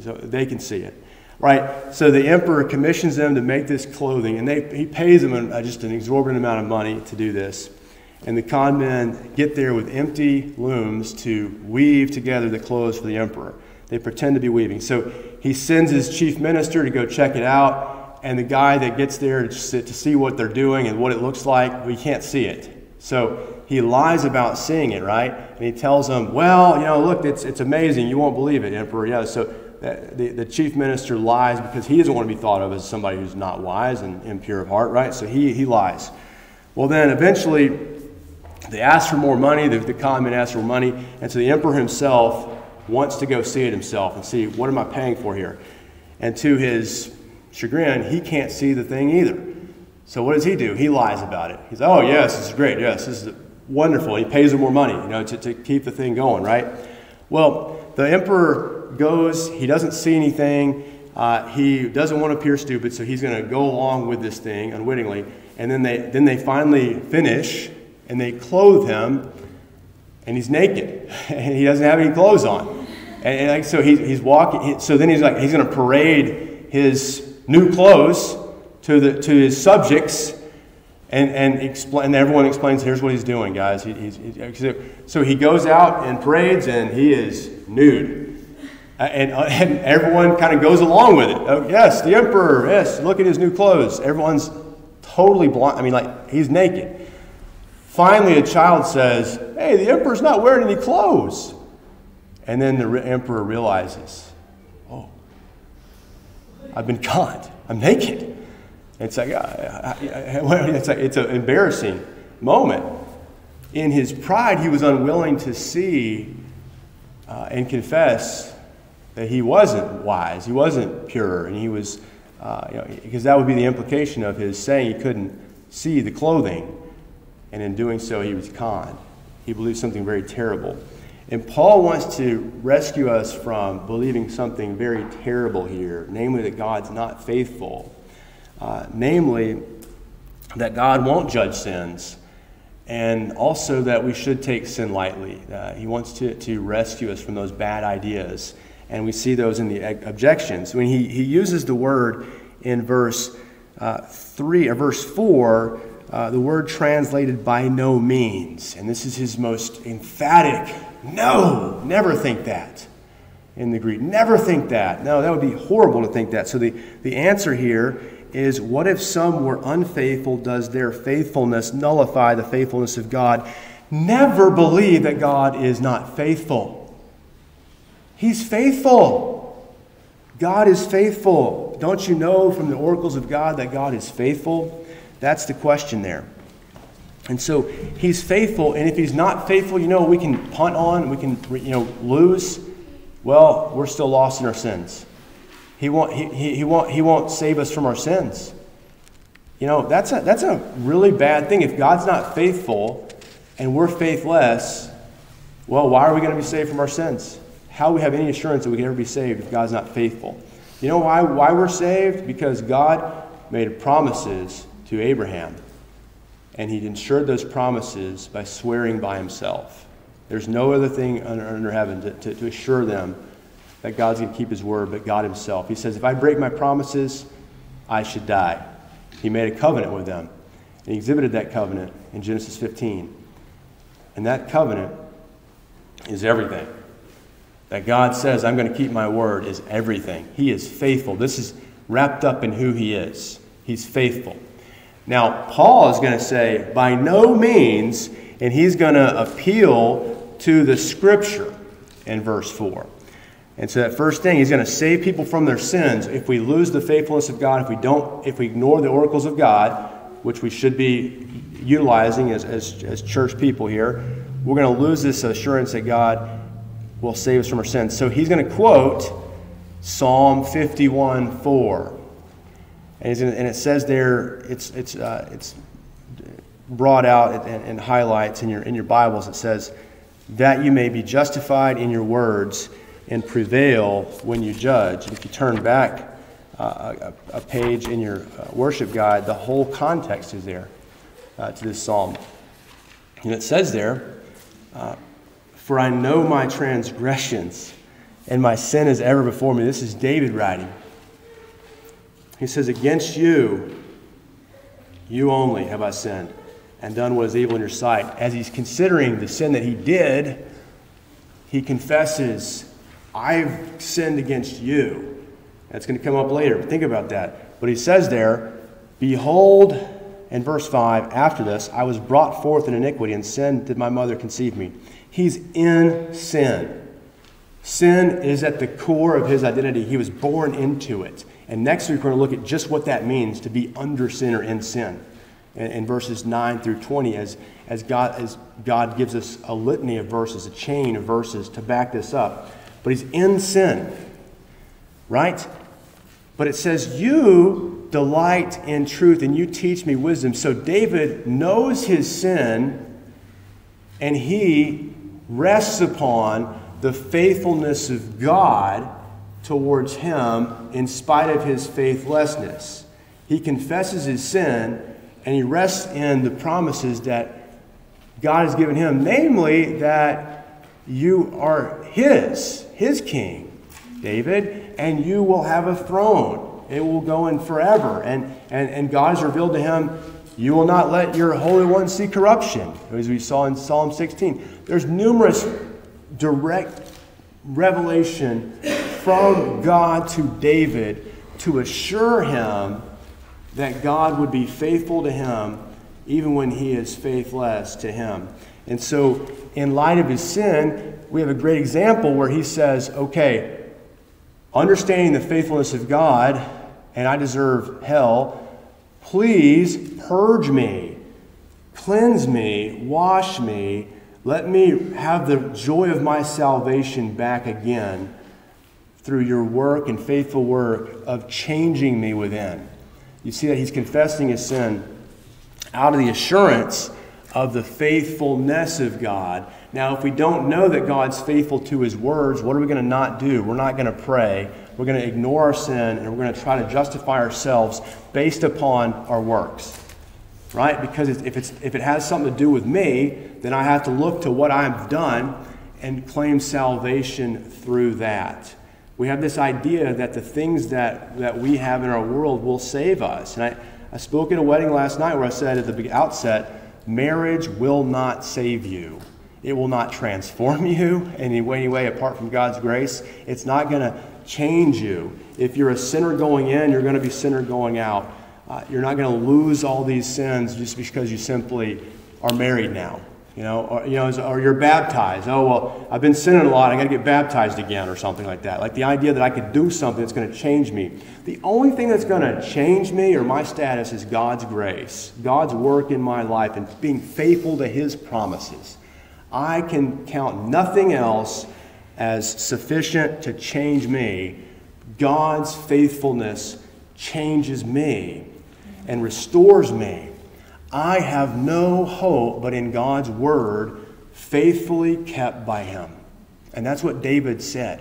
So they can see it, right? So the emperor commissions them to make this clothing, and he pays them just an exorbitant amount of money to do this. And the con men get there with empty looms to weave together the clothes for the emperor. They pretend to be weaving. So he sends his chief minister to go check it out, and the guy that gets there to see what they're doing and what it looks like, we can't see it. So he lies about seeing it, right? And he tells them, well, you know, look, it's amazing. You won't believe it, Emperor. Yeah, so the chief minister lies because he doesn't want to be thought of as somebody who's not wise and impure of heart, right? So he lies. Well, then eventually they ask for more money. The con men ask for money. And so the emperor himself wants to go see it himself and see, what am I paying for here? And to his chagrin, he can't see the thing either. So what does he do? He lies about it. He's like, oh, yes, this is great. Yes, this is wonderful. He pays him more money, you know, to keep the thing going, right? Well, the emperor goes. He doesn't see anything. He doesn't want to appear stupid, so he's going to go along with this thing unwittingly. And then they finally finish, and they clothe him, and he's naked, and he doesn't have any clothes on. And like, so he's walking. So then he's like, he's going to parade his new clothes to his subjects, and everyone explains, here's what he's doing, guys. So he goes out and parades, and he is nude, and everyone kind of goes along with it. Oh, yes, the emperor. Yes, look at his new clothes. Everyone's totally blind. I mean, like, he's naked. Finally, a child says, hey, the emperor's not wearing any clothes. And then the emperor realizes, oh, I've been caught. I'm naked. It's like, it's an embarrassing moment. In his pride, he was unwilling to see and confess that he wasn't wise. He wasn't pure. And he was, because that would be the implication of his saying he couldn't see the clothing. And in doing so, he was conned. He believed something very terrible. And Paul wants to rescue us from believing something very terrible here, namely that God's not faithful, namely that God won't judge sins, and also that we should take sin lightly. He wants to rescue us from those bad ideas and we see those in the objections. When he uses the word in verse 3 or verse 4, the word translated by no means, and this is his most emphatic no, never think that in the Greek. Never think that. No, that would be horrible to think that. So the answer here is, what if some were unfaithful? Does their faithfulness nullify the faithfulness of God? Never believe that God is not faithful. He's faithful. God is faithful. Don't you know from the oracles of God that God is faithful? That's the question there. And so he's faithful, and if he's not faithful, you know, we can punt on, we can, you know, lose. Well, we're still lost in our sins. He won't save us from our sins. You know, that's a really bad thing. If God's not faithful and we're faithless, well, why are we going to be saved from our sins? How do we have any assurance that we can ever be saved if God's not faithful? You know why we're saved? Because God made promises to Abraham, and he ensured those promises by swearing by himself. There's no other thing under heaven to assure them that God's going to keep his word but God himself. He says, if I break my promises, I should die. He made a covenant with them. And he exhibited that covenant in Genesis 15. And that covenant is everything. That God says, I'm going to keep my word, is everything. He is faithful. This is wrapped up in who he is. He's faithful. Now, Paul is going to say, by no means, and he's going to appeal to the Scripture in verse 4. And so that first thing, he's going to save people from their sins. If we lose the faithfulness of God, if we ignore the oracles of God, which we should be utilizing as church people here, we're going to lose this assurance that God will save us from our sins. So he's going to quote Psalm 51:4, and it says there, it's brought out and highlights in your Bibles. It says, that you may be justified in your words and prevail when you judge. And if you turn back a page in your worship guide, the whole context is there to this psalm. And it says there, for I know my transgressions, and my sin is ever before me. This is David writing. He says, against you, you only have I sinned and done what is evil in your sight. As he's considering the sin that he did, he confesses, I've sinned against you. That's going to come up later, but think about that. But he says there, behold, in verse 5, after this, I was brought forth in iniquity, and sin did my mother conceive me. He's in sin. Sin is at the core of his identity. He was born into it. And next week, we're going to look at just what that means to be under sin or in sin. In verses 9 through 20, as God gives us a litany of verses, a chain of verses to back this up. But he's in sin, right? But it says, you delight in truth and you teach me wisdom. So David knows his sin, and he rests upon the faithfulness of God towards him in spite of his faithlessness. He confesses his sin, and he rests in the promises that God has given him, namely that you are his king, David, and you will have a throne. It will go in forever. And God has revealed to him, you will not let your Holy One see corruption, as we saw in Psalm 16. There's numerous direct revelation from God to David to assure him that God would be faithful to him even when he is faithless to him. And so in light of his sin, we have a great example where he says, okay, understanding the faithfulness of God, and I deserve hell, please purge me, cleanse me, wash me, let me have the joy of my salvation back again through your work and faithful work of changing me within. You see that he's confessing his sin out of the assurance of the faithfulness of God. Now, if we don't know that God's faithful to his words, what are we going to not do? We're not going to pray. We're going to ignore our sin, and we're going to try to justify ourselves based upon our works, right? Because if it has something to do with me, then I have to look to what I've done and claim salvation through that. we have this idea that the things that we have in our world will save us. And I spoke at a wedding last night where I said at the outset, marriage will not save you. It will not transform you in any way apart from God's grace. It's not going to change you. If you're a sinner going in, you're going to be a sinner going out. You're not going to lose all these sins just because you simply are married now, or you're baptized. Oh, well, I've been sinning a lot. I got to get baptized again or something like that. Like the idea that I could do something that's going to change me. The only thing that's going to change me or my status is God's grace, God's work in my life and being faithful to His promises. I can count nothing else as sufficient to change me. God's faithfulness changes me and restores me. I have no hope but in God's word, faithfully kept by Him. And that's what David said.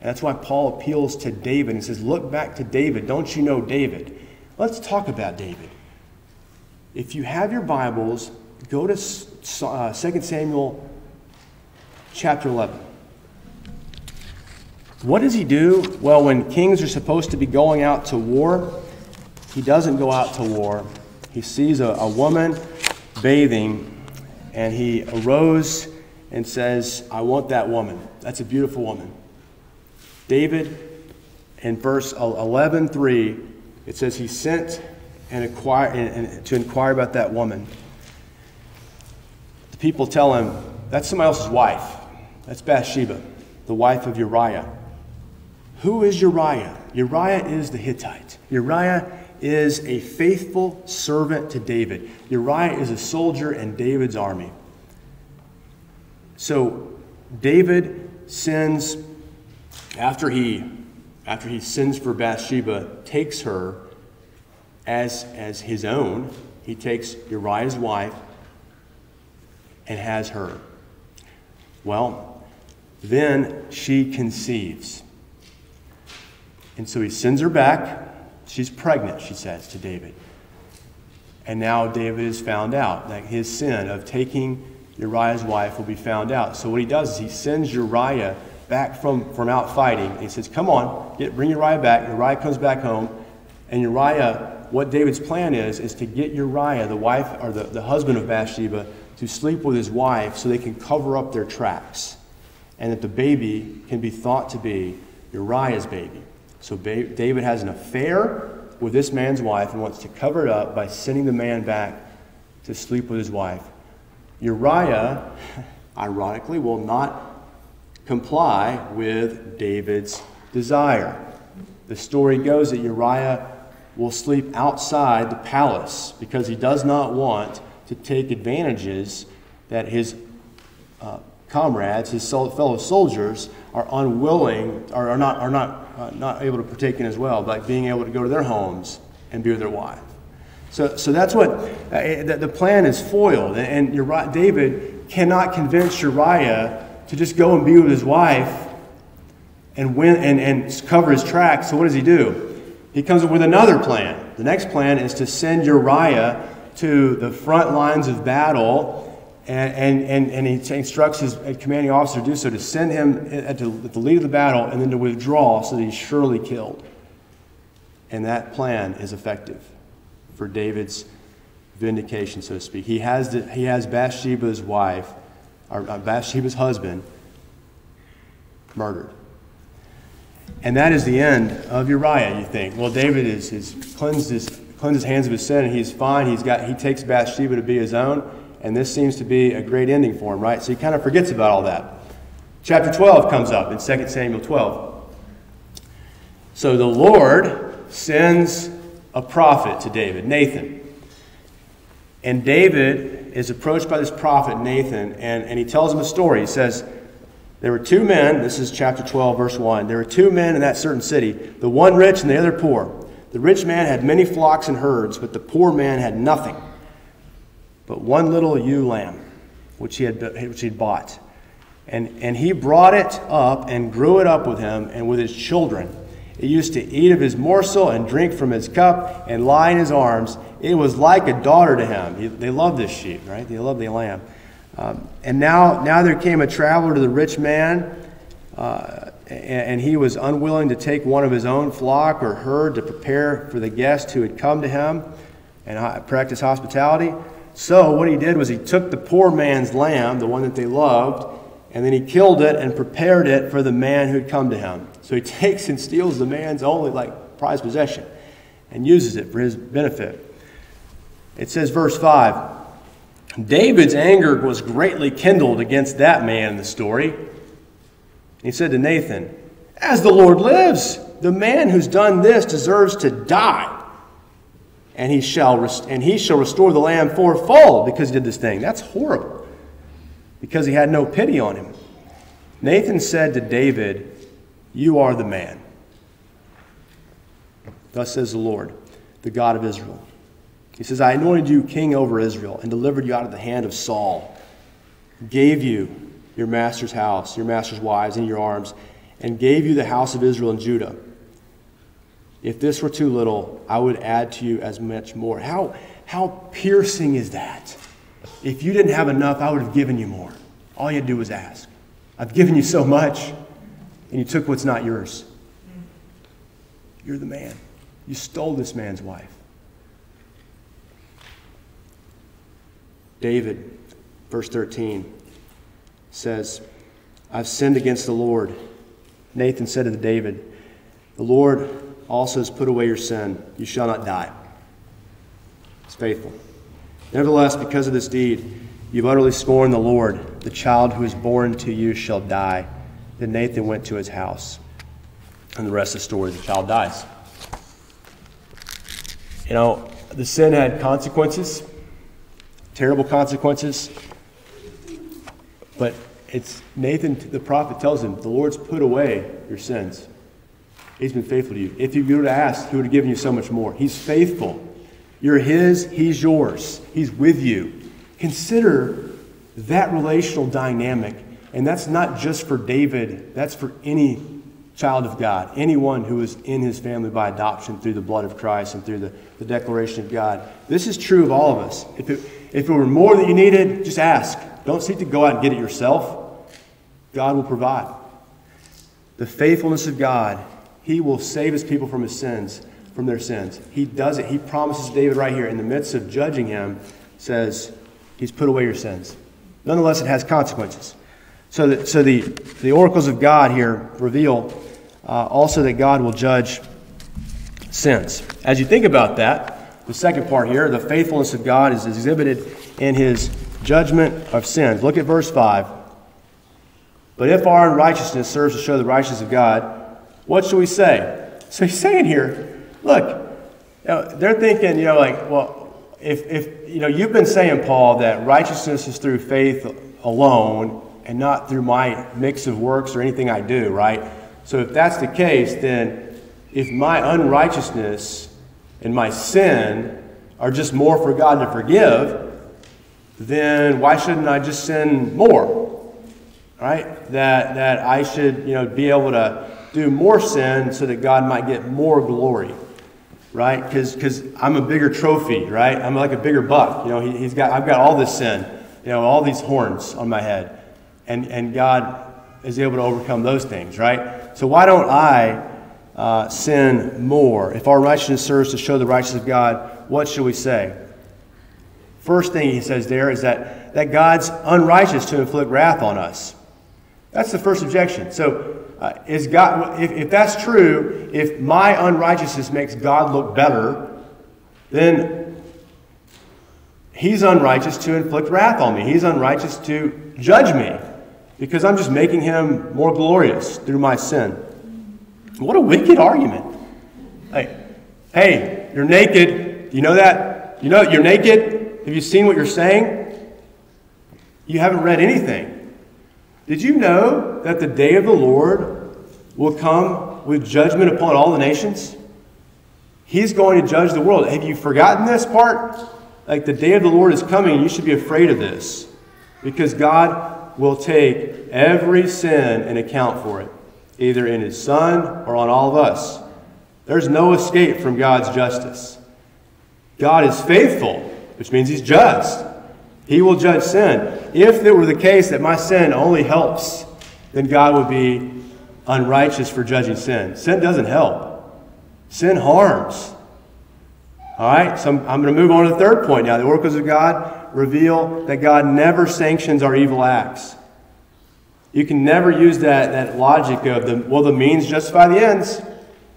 And that's why Paul appeals to David and says, look back to David. Don't you know David? Let's talk about David. If you have your Bibles, go to 2 Samuel chapter 11. What does he do? Well, when kings are supposed to be going out to war, he doesn't go out to war. He sees a woman bathing, and he arose and says, I want that woman. That's a beautiful woman. David, in verse 11:3, it says he sent to inquire about that woman. The people tell him, that's somebody else's wife. That's Bathsheba, the wife of Uriah. Who is Uriah? Uriah is the Hittite. Uriah is a faithful servant to David. Uriah is a soldier in David's army. So David sends, after he sins for Bathsheba, takes her as his own. He takes Uriah's wife and has her. Well, then she conceives. And so he sends her back. She's pregnant, she says, to David. And now David has found out that his sin of taking Uriah's wife will be found out. So what he does is he sends Uriah back from out fighting. And he says, come on, bring Uriah back. Uriah comes back home. And Uriah, what David's plan is to get Uriah, the wife or the husband of Bathsheba, to sleep with his wife so they can cover up their tracks. And that the baby can be thought to be Uriah's baby. So David has an affair with this man's wife and wants to cover it up by sending the man back to sleep with his wife. Uriah, ironically, will not comply with David's desire. The story goes that Uriah will sleep outside the palace because he does not want to take advantages that his comrades, his fellow soldiers, are unwilling, or are not able to partake in as well, by being able to go to their homes and be with their wife. So that's what the plan is foiled, and Uriah, David cannot convince Uriah to just go and be with his wife and cover his tracks. So what does he do? He comes up with another plan. The next plan is to send Uriah to the front lines of battle. And he instructs his commanding officer to do so, to send him at the lead of the battle and then to withdraw so that he's surely killed. And that plan is effective for David's vindication, so to speak. He has Bathsheba's wife, or Bathsheba's husband, murdered. And that is the end of Uriah, you think. Well, David has cleansed his hands of his sin, and he's fine. He takes Bathsheba to be his own. And this seems to be a great ending for him, right? So he kind of forgets about all that. Chapter 12 comes up in 2 Samuel 12. So the Lord sends a prophet to David, Nathan. And David is approached by this prophet, Nathan, and he tells him a story. He says, there were two men, this is chapter 12, verse 1. There were two men in that certain city, the one rich and the other poor. The rich man had many flocks and herds, but the poor man had nothing but one little ewe lamb, which he had bought. And he brought it up and grew it up with him and with his children. It used to eat of his morsel and drink from his cup and lie in his arms. It was like a daughter to him. They loved this sheep, right? They loved the lamb. And now there came a traveler to the rich man and he was unwilling to take one of his own flock or herd to prepare for the guest who had come to him and practice hospitality. So what he did was he took the poor man's lamb, the one that they loved, and then he killed it and prepared it for the man who had come to him. So he takes and steals the man's only, like, prized possession and uses it for his benefit. It says, verse 5, David's anger was greatly kindled against that man in the story. He said to Nathan, "As the Lord lives, the man who's done this deserves to die. And he shall restore the lamb fourfold because he did this thing." That's horrible, because he had no pity on him. Nathan said to David, "You are the man. Thus says the Lord, the God of Israel." He says, "I anointed you king over Israel and delivered you out of the hand of Saul, gave you your master's house, your master's wives in your arms, and gave you the house of Israel and Judah. If this were too little, I would add to you as much more." How piercing is that? If you didn't have enough, I would have given you more. All you had to do was ask. I've given you so much, and you took what's not yours. You're the man. You stole this man's wife. David, verse 13, says, "I've sinned against the Lord." Nathan said to David, "The Lord also has put away your sin. You shall not die. It's faithful. Nevertheless, because of this deed, you've utterly scorned the Lord. The child who is born to you shall die." Then Nathan went to his house. And the rest of the story, the child dies. You know, the sin had consequences, terrible consequences. But it's Nathan, the prophet, tells him, the Lord's put away your sins. He's been faithful to you. If you would have asked, he would have given you so much more. He's faithful. You're his, he's yours. He's with you. Consider that relational dynamic. And that's not just for David. That's for any child of God, anyone who is in his family by adoption through the blood of Christ and through the declaration of God. This is true of all of us. If it were more that you needed, just ask. Don't seek to go out and get it yourself. God will provide. The faithfulness of God. He will save his people from his sins, from their sins. He does it. He promises David right here in the midst of judging him, says, he's put away your sins. Nonetheless, it has consequences. So the oracles of God here reveal also that God will judge sins. As you think about that, the second part here, the faithfulness of God is exhibited in his judgment of sins. Look at verse 5. "But if our unrighteousness serves to show the righteousness of God, what shall we say?" So he's saying here, look, you know, they're thinking, you know, like, well, if you know, you've been saying, Paul, that righteousness is through faith alone and not through my mix of works or anything I do, right? So if that's the case, then if my unrighteousness and my sin are just more for God to forgive, then why shouldn't I just sin more, right? That I should, you know, be able to do more sin so that God might get more glory, right? Because I'm a bigger trophy, right? I'm like a bigger buck. You know, I've got all this sin, you know, all these horns on my head, and God is able to overcome those things, right? So why don't I sin more? If our righteousness serves to show the righteousness of God, what should we say? First thing he says there is that God's unrighteous to inflict wrath on us. That's the first objection. So is God, if that's true, if my unrighteousness makes God look better, then he's unrighteous to inflict wrath on me. He's unrighteous to judge me because I'm just making him more glorious through my sin. What a wicked argument. Like, hey, you're naked. You know that? You know you're naked? Have you seen what you're saying? You haven't read anything. Did you know that the day of the Lord will come with judgment upon all the nations? He's going to judge the world. Have you forgotten this part? Like, the day of the Lord is coming, you should be afraid of this, because God will take every sin and account for it, either in his Son or on all of us. There's no escape from God's justice. God is faithful, which means he's just. He will judge sin. If it were the case that my sin only helps, then God would be unrighteous for judging sin. Sin doesn't help. Sin harms. All right, so I'm going to move on to the third point now. The oracles of God reveal that God never sanctions our evil acts. You can never use that logic of, the means justify the ends.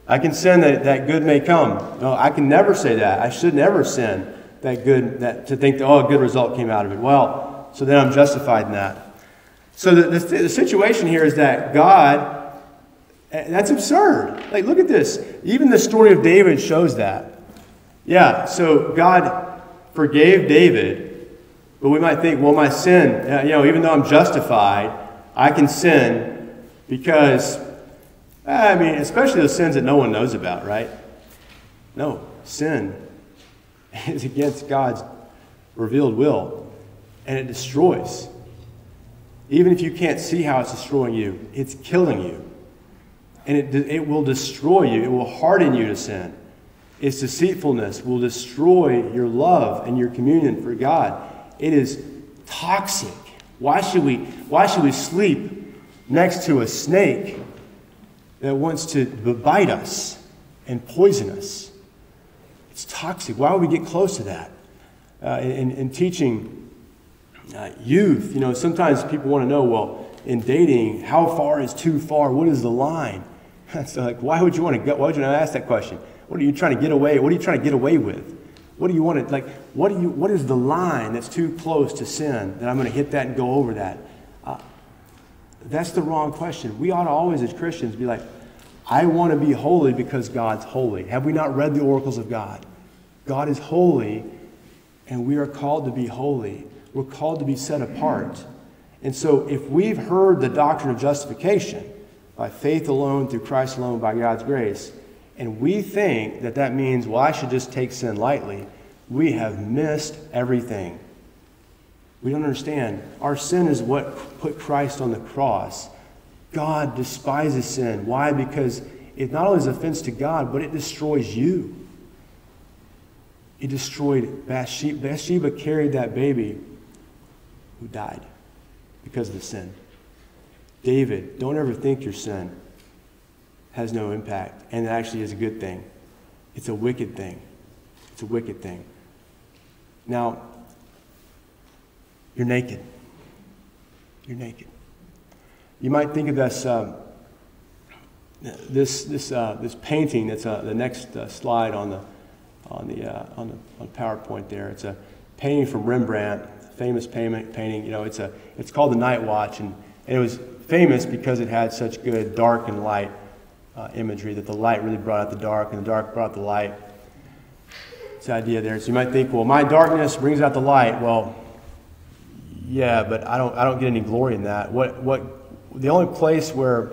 I can sin that good may come. No, I can never say that. I should never sin that good, to think that, a good result came out of it. Well, so then I'm justified in that. So the situation here is that God, that's absurd. Like, look at this. Even the story of David shows that. Yeah, so God forgave David, but we might think, well, my sin, even though I'm justified, I can sin because, especially those sins that no one knows about, right? No, sin is against God's revealed will, and it destroys. Even if you can't see how it's destroying you, it's killing you. And it will destroy you. It will harden you to sin. Its deceitfulness will destroy your love and your communion for God. It is toxic. Why should we sleep next to a snake that wants to bite us and poison us? It's toxic. Why would we get close to that? In teaching youth, sometimes people want to know, well, in dating, how far is too far? What is the line? So, like, why would you want to go? Why would you not ask that question? What are you trying to get away? What are you trying to get away with? What do you want to, like, what is the line that's too close to sin that I'm going to hit that and go over that? That's the wrong question. We ought to always, as Christians, be like, I want to be holy because God's holy. Have we not read the oracles of God? God is holy, and we are called to be holy. We're called to be set apart. And so if we've heard the doctrine of justification by faith alone, through Christ alone, by God's grace, and we think that means, well, I should just take sin lightly, we have missed everything. We don't understand. Our sin is what put Christ on the cross. God despises sin. Why? Because it not only is an offense to God, but it destroys you. It destroyed Bathsheba. Bathsheba carried that baby who died because of the sin. David, don't ever think your sin has no impact, and it actually is a good thing. It's a wicked thing. It's a wicked thing. Now, you're naked. You're naked. You might think of this painting that's the next slide on PowerPoint there. It's a painting from Rembrandt. Famous painting, it's called The Night Watch, and it was famous because it had such good dark and light imagery, that the light really brought out the dark, and the dark brought out the light. It's the idea there. So you might think, well, my darkness brings out the light. Well, yeah, but I don't get any glory in that. What the only place where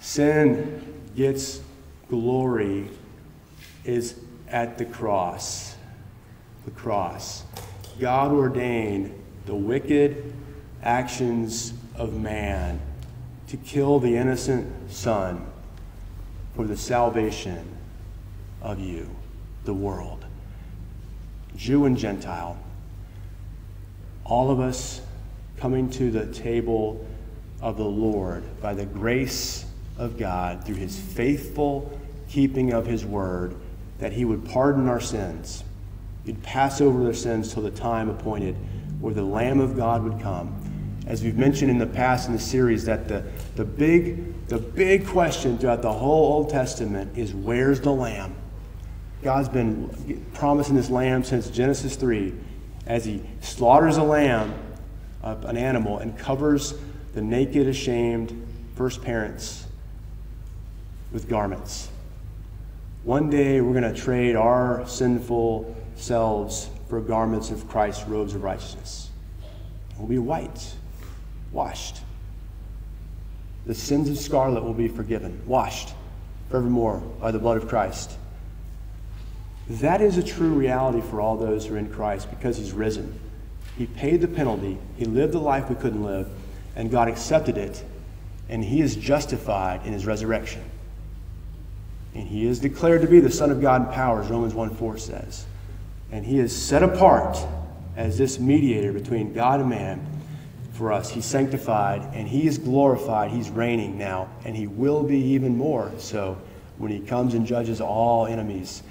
sin gets glory is at the cross. The cross. God ordained the wicked actions of man to kill the innocent son for the salvation of you, the world. Jew and Gentile, all of us coming to the table of the Lord by the grace of God through his faithful keeping of his word, that he would pardon our sins. You'd pass over their sins till the time appointed where the Lamb of God would come. As we've mentioned in the past in the series, that the big question throughout the whole Old Testament is, where's the Lamb? God's been promising this Lamb since Genesis 3, as he slaughters a lamb, an animal, and covers the naked, ashamed first parents with garments. One day we're going to trade our sinful selves for garments of Christ's robes of righteousness. We'll be white, washed. The sins of scarlet will be forgiven, washed forevermore by the blood of Christ. That is a true reality for all those who are in Christ, because he's risen. He paid the penalty. He lived the life we couldn't live, and God accepted it, and he is justified in his resurrection. And he is declared to be the Son of God in power, as Romans 1:4 says. And he is set apart as this mediator between God and man for us. He's sanctified and he is glorified. He's reigning now, and he will be even more so when he comes and judges all enemies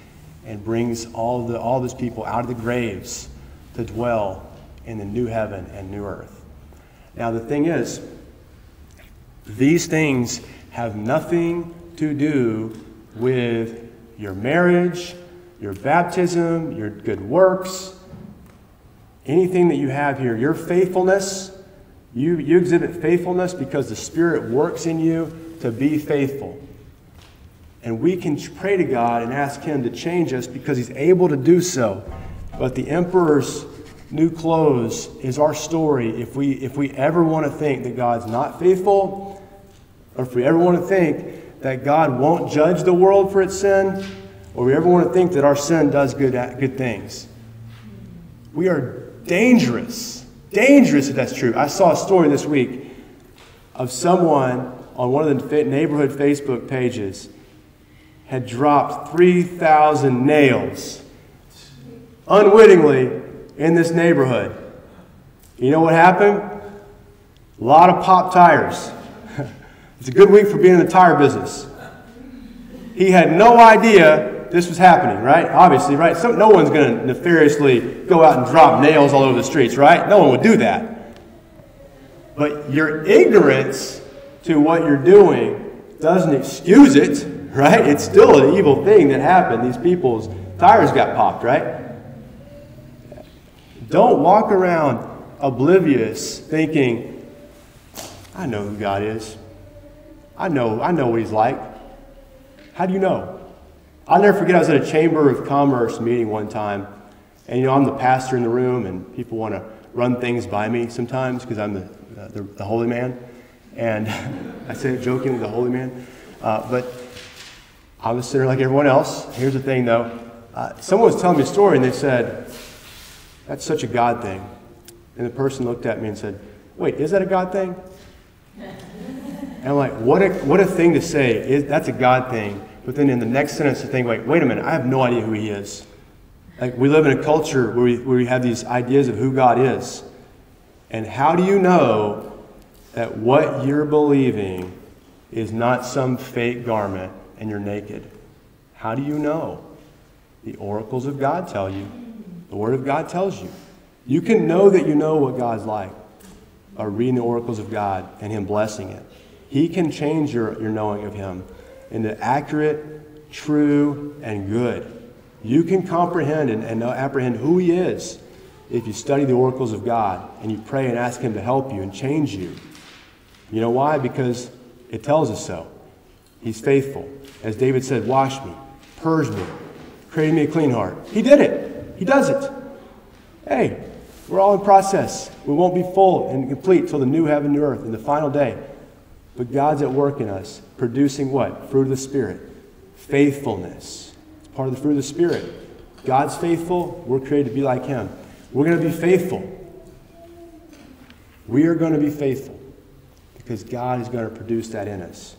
and brings all of his people out of the graves to dwell in the new heaven and new earth. Now the thing is, these things have nothing to do with your marriage, your baptism, your good works, anything that you have here, your faithfulness. You exhibit faithfulness because the Spirit works in you to be faithful. And we can pray to God and ask him to change us because he's able to do so. But the emperor's new clothes is our story. If we ever want to think that God's not faithful, or if we ever want to think that God won't judge the world for its sin, or we ever want to think that our sin does good things, we are dangerous. Dangerous if that's true. I saw a story this week of someone on one of the neighborhood Facebook pages had dropped 3,000 nails unwittingly in this neighborhood. You know what happened? A lot of pop tires. It's a good week for being in the tire business. He had no idea this was happening, right? Obviously, right? No one's going to nefariously go out and drop nails all over the streets, right? No one would do that. But your ignorance to what you're doing doesn't excuse it, right? It's still an evil thing that happened. These people's tires got popped, right? Don't walk around oblivious thinking, I know who God is. I know what he's like. How do you know? I'll never forget, I was at a Chamber of Commerce meeting one time, and you know, I'm the pastor in the room, and people want to run things by me sometimes because I'm the holy man. And I say it jokingly, the holy man. But I'm a sinner like everyone else. Here's the thing, though. Someone was telling me a story, and they said, that's such a God thing. And the person looked at me and said, wait, is that a God thing? And I'm like, what a thing to say. That's a God thing. But then in the next sentence, to think, wait a minute, I have no idea who he is. Like, we live in a culture where we have these ideas of who God is. And how do you know that what you're believing is not some fake garment and you're naked? How do you know? The oracles of God tell you. The Word of God tells you. You can know that you know what God's like by reading the oracles of God and him blessing it. He can change your knowing of him into accurate, true, and good. You can comprehend and apprehend who he is if you study the oracles of God and you pray and ask him to help you and change you. You know why? Because it tells us so. He's faithful. As David said, wash me, purge me, create me a clean heart. He did it. He does it. Hey, we're all in process. We won't be full and complete till the new heaven, new earth, in the final day. But God's at work in us, producing what? Fruit of the Spirit. Faithfulness. It's part of the fruit of the Spirit. God's faithful. We're created to be like him. We're going to be faithful. We are going to be faithful because God is going to produce that in us.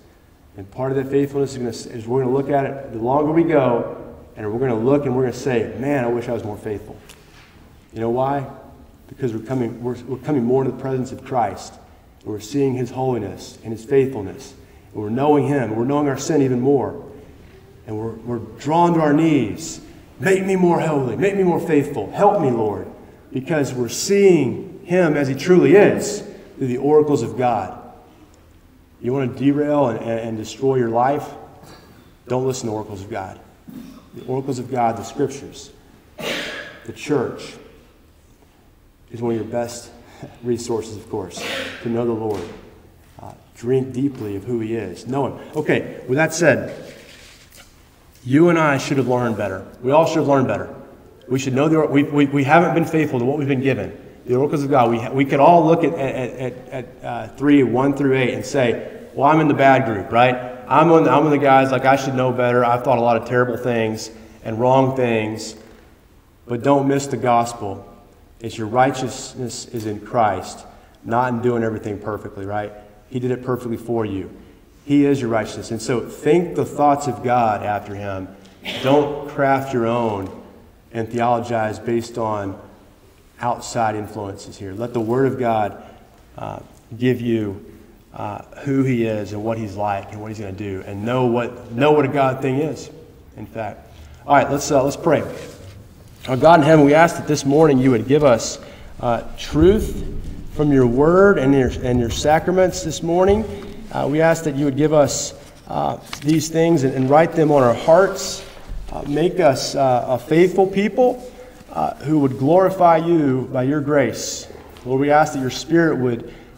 And part of that faithfulness is we're going to look at it the longer we go, and we're going to look and we're going to say, man, I wish I was more faithful. You know why? Because we're coming more to the presence of Christ. And we're seeing his holiness and his faithfulness. And we're knowing him. And we're knowing our sin even more. And we're drawn to our knees. Make me more holy. Make me more faithful. Help me, Lord. Because we're seeing him as he truly is through the oracles of God. You want to derail and destroy your life? Don't listen to the oracles of God. The oracles of God, the scriptures, the church is one of your best resources, of course, to know the Lord. Drink deeply of who he is. Know him. Okay, with that said, you and I should have learned better. We all should have learned better. We should know we haven't been faithful to what we've been given. The oracles of God, we could all look at 3:1-8 and say, well, I'm in the bad group, right? I'm one of the guys, like, I should know better. I've thought a lot of terrible things and wrong things. But don't miss the gospel. It's your righteousness is in Christ, not in doing everything perfectly, right? He did it perfectly for you. He is your righteousness. And so think the thoughts of God after him. Don't craft your own and theologize based on outside influences here. Let the Word of God give you who he is and what he's like and what he's going to do, and know what a God thing is, in fact. All right, let's pray. Our God in heaven, we ask that this morning you would give us truth from your word and your sacraments this morning. We ask that you would give us these things and write them on our hearts. Make us a faithful people who would glorify you by your grace. Lord, we ask that your Spirit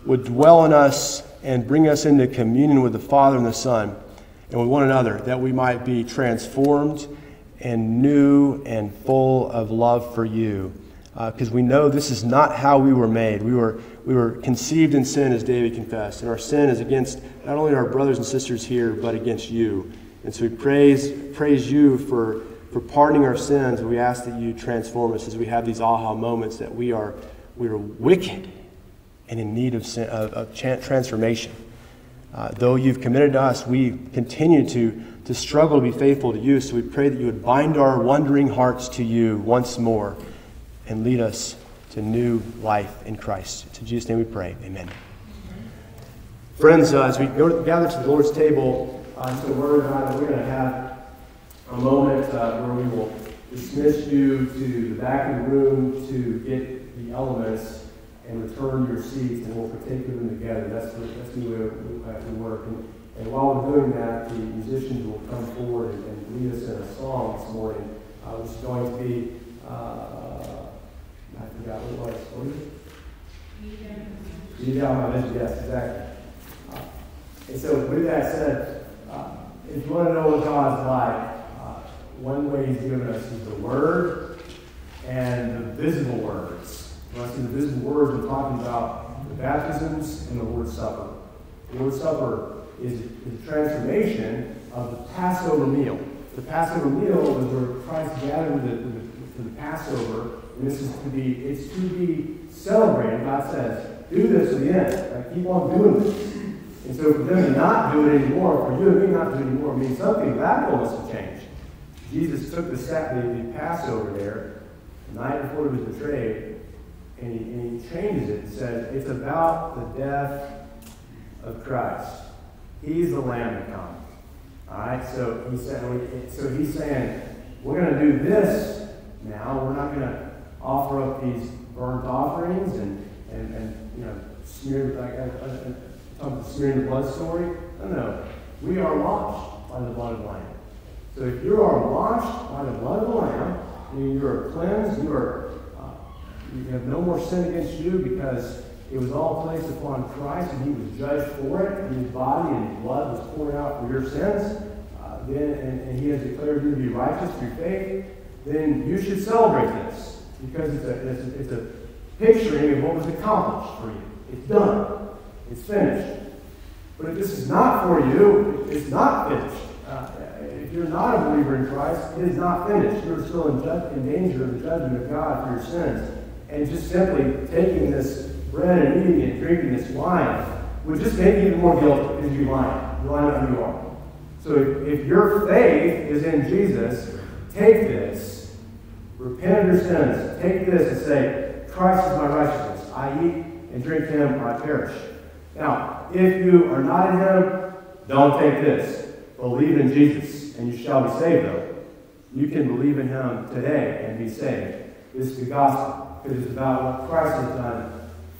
would dwell in us and bring us into communion with the Father and the Son and with one another, that we might be transformed and new and full of love for you, because we know this is not how we were made. We were conceived in sin, as David confessed, and our sin is against not only our brothers and sisters here, but against you. And so we praise you for pardoning our sins. We ask that you transform us as we have these aha moments that we are wicked and in need of transformation. Though you've committed to us, we continue to struggle to be faithful to you, so we pray that you would bind our wandering hearts to you once more and lead us to new life in Christ. It's in Jesus' name we pray. Amen. Friends, as we gather to the Lord's table, to the Word of God, we're going to have a moment where we will dismiss you to the back of the room to get the elements and return your seats, and we'll partake of them together. That's the way we work. And while we're doing that, the musicians will come forward and lead us in a song this morning, which is going to be, I forgot what it was. Be Thou My Vision. Yes, exactly. And so with that said, if you want to know what God's like, one way he's given us is the Word and the visible words. When I say the visible words, we're talking about the baptisms and the Lord's Supper. The Lord's Supper is the transformation of the Passover meal. The Passover meal was where Christ gathered with the Passover, and this is to be celebrated. God says, do this to the end. Like, keep on doing this. And so for them to not do it anymore, for you and me not to do it anymore, means something radical must have changed. Jesus took the Passover there, the night before he was betrayed, and he changes it and says, it's about the death of Christ. He's the Lamb to come. All right? So he's saying, we're going to do this now. We're not going to offer up these burnt offerings and you know, smearing the blood story. No. We are washed by the blood of the Lamb. So if you are washed by the blood of the Lamb, meaning you are cleansed, you have no more sin against you, because it was all placed upon Christ, and he was judged for it, and his body and his blood was poured out for your sins. Then he has declared you to be righteous through faith. Then you should celebrate this, because it's a picturing of what was accomplished for you. It's done. It's finished. But if this is not for you, it's not finished. If you're not a believer in Christ, it is not finished. You're still in danger of the judgment of God for your sins. And just simply taking this bread and eating it, drinking this wine, would just make you even more guilty, because you're lying on who you are. So if your faith is in Jesus, take this, repent of your sins, take this and say, Christ is my righteousness. I eat and drink him, or I perish. Now, if you are not in him, don't take this. Believe in Jesus, and you shall be saved, though. You can believe in him today and be saved. This is the gospel, because it's about what Christ has done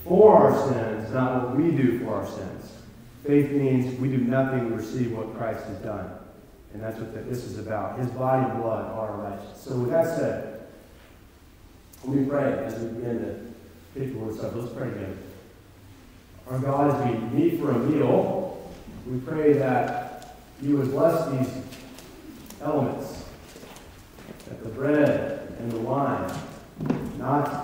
for our sins, not what we do for our sins. Faith means we do nothing to receive what Christ has done. And that's what this is about. His body and blood are righteous. So with that said, let me pray as we begin to take the Lord's Supper. Let's pray again. Our God, as we meet for a meal, we pray that you would bless these elements, that the bread and the wine, not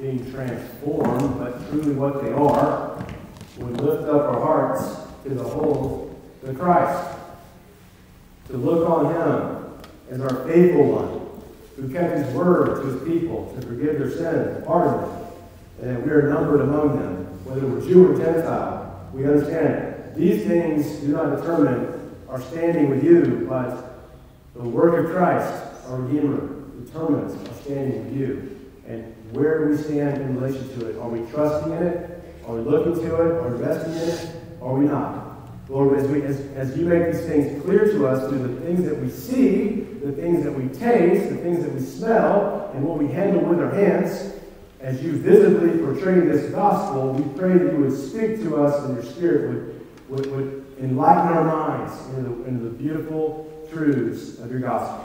being transformed, but truly what they are, would lift up our hearts to the whole, to Christ, to look on him as our faithful one, who kept his word to his people, to forgive their sins, and pardon them, and that we are numbered among them, whether we're Jew or Gentile. We understand it. These things do not determine our standing with you, but the work of Christ, our Redeemer, determines our standing with you. And where do we stand in relation to it? Are we trusting in it? Are we looking to it? Are we resting in it? Are we not? Lord, as you make these things clear to us through the things that we see, the things that we taste, the things that we smell, and what we handle with our hands, as you visibly portray this gospel, we pray that you would speak to us and your Spirit would enlighten our minds into the beautiful truths of your gospel.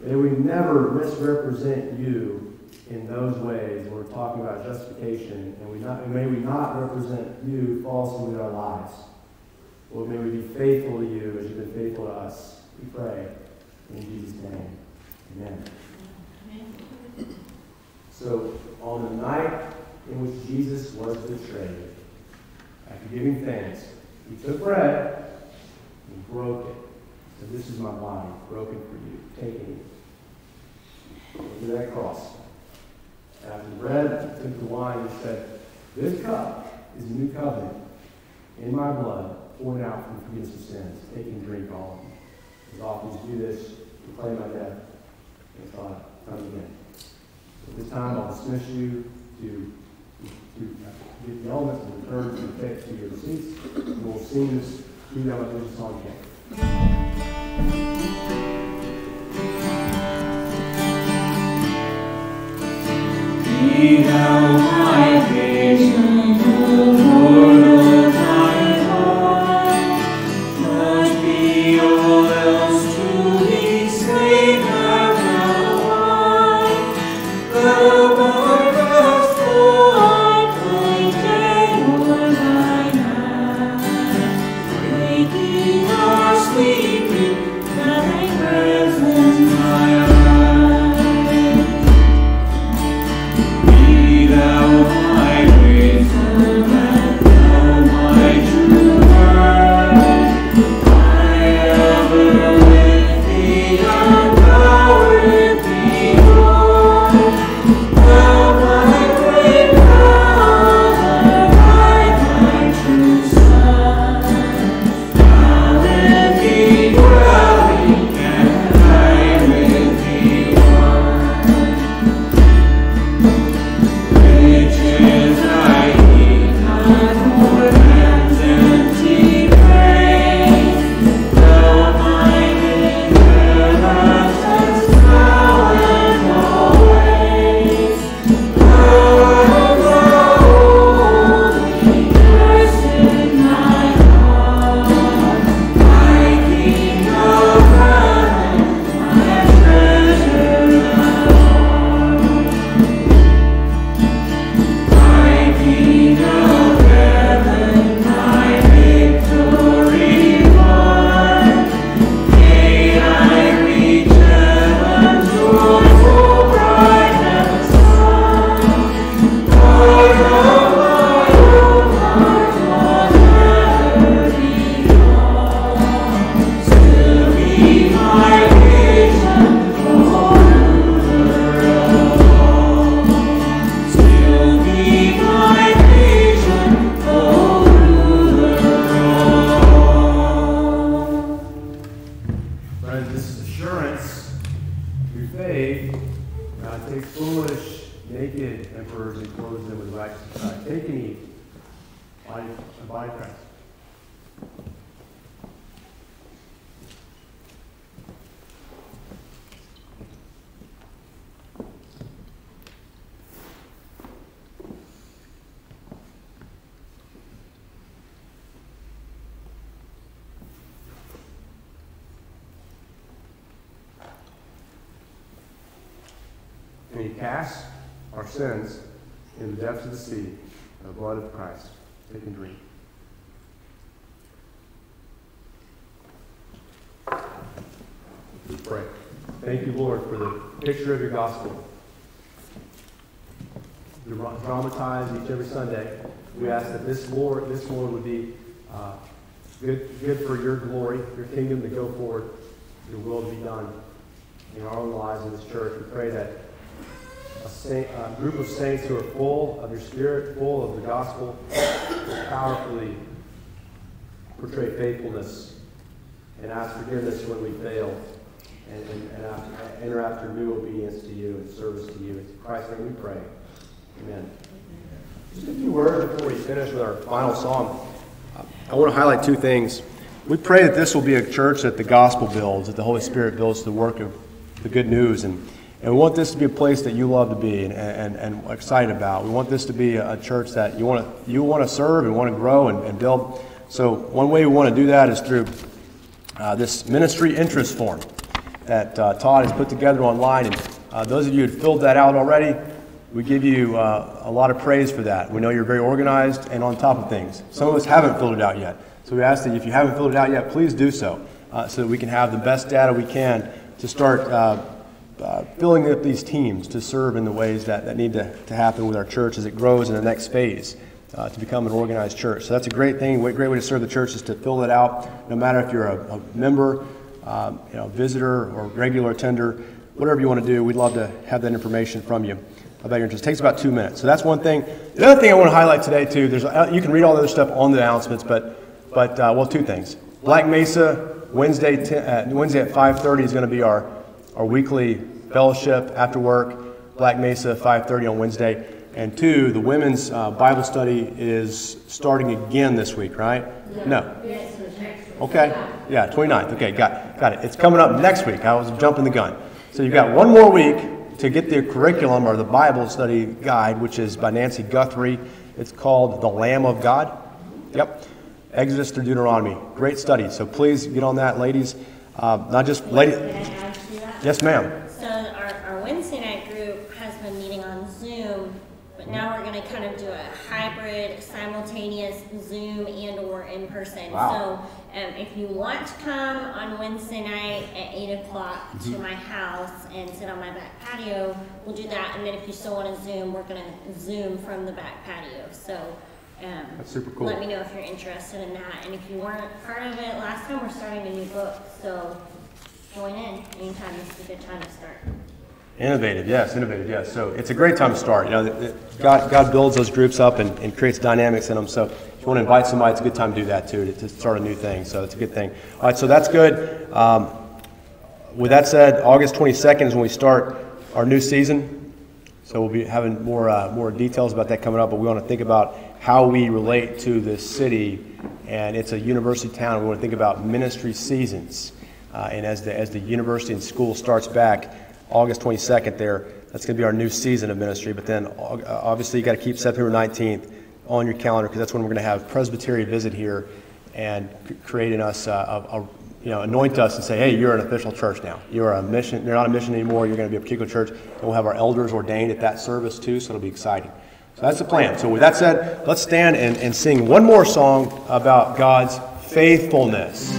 That we never misrepresent you in those ways when we're talking about justification, and may we not represent you falsely in our lives. Lord, may we be faithful to you as you've been faithful to us. We pray in Jesus' name. Amen. Amen. So, on the night in which Jesus was betrayed, after giving thanks, he took bread and broke it. So this is my body, broken for you. Taking it. Went to that cross. After the bread, he took the wine and said, "This cup is a new covenant in my blood, poured out for the forgiveness of sins. Take and drink all of them. As often as you do this, proclaim my death until I come again." At this time, I'll dismiss you to get the elements and return to the text to your seats, and we'll sing this key elementary song again. Be thou my vision, O Lord of my heart, but be all else to thee, save thou art. Thou barkest for thy day or thy night, waking or sleeping, thy presence my life. Sins in the depths of the sea, the blood of Christ. Take and drink. Pray. Thank you, Lord, for the picture of your gospel. You're dramatized each every Sunday. We ask that this Lord would be good for your glory, your kingdom to go forward, your will to be done in our own lives in this church. We pray that a group of saints who are full of your Spirit, full of the gospel, will powerfully portray faithfulness and ask forgiveness when we fail, and enter after new obedience to you and service to you. In Christ's name we pray. Amen. Just a few words before we finish with our final psalm. I want to highlight two things. We pray that this will be a church that the gospel builds, that the Holy Spirit builds the work of the good news. And we want this to be a place that you love to be and excited about. We want this to be a church that you want to serve and want to grow and build. So one way we want to do that is through this ministry interest form that Todd has put together online. And those of you who have filled that out already, we give you a lot of praise for that. We know you're very organized and on top of things. Some of us haven't filled it out yet. So we ask that if you haven't filled it out yet, please do so, so that we can have the best data we can to start filling up these teams to serve in the ways that need to happen with our church as it grows in the next phase to become an organized church. So that's a great thing, a great way to serve the church is to fill it out, no matter if you're a member, visitor, or regular attender, whatever you want to do, we'd love to have that information from you about your interest. It takes about 2 minutes. So that's one thing. The other thing I want to highlight today, too, you can read all the other stuff on the announcements, but two things. Black Mesa, Wednesday at 5:30 is going to be our weekly fellowship after work. Black Mesa, 5:30 on Wednesday. And two, the women's Bible study is starting again this week, right? No. Okay. Yeah, 29th. Okay, got it. It's coming up next week. I was jumping the gun. So you've got one more week to get the curriculum or the Bible study guide, which is by Nancy Guthrie. It's called The Lamb of God. Yep. Exodus through Deuteronomy. Great study. So please get on that, ladies. Not just ladies. Yes, ma'am. So our Wednesday night group has been meeting on Zoom, but now we're going to kind of do a hybrid, simultaneous Zoom and or in person. Wow. So if you want to come on Wednesday night at 8 o'clock to my house and sit on my back patio, we'll do that. And then if you still want to Zoom, we're going to Zoom from the back patio. So that's super cool. Let me know if you're interested in that. And if you weren't part of it last time, we're starting a new book. So join in anytime. It's a good time to start. Innovative, yes. So it's a great time to start. You know, God builds those groups up and creates dynamics in them. So if you want to invite somebody, it's a good time to do that too, to start a new thing. So it's a good thing. All right, so that's good. With that said, August 22nd is when we start our new season. So we'll be having more details about that coming up. But we want to think about how we relate to this city, and it's a university town. We want to think about ministry seasons. And as the university and school starts back, August 22nd there, that's going to be our new season of ministry. But then, obviously, you've got to keep September 19th on your calendar because that's when we're going to have Presbyterian visit here and create in us, anoint us and say, hey, you're an official church now. You're a mission. You're not a mission anymore. You're going to be a particular church. And we'll have our elders ordained at that service, too, so it'll be exciting. So that's the plan. So with that said, let's stand and sing one more song about God's faithfulness.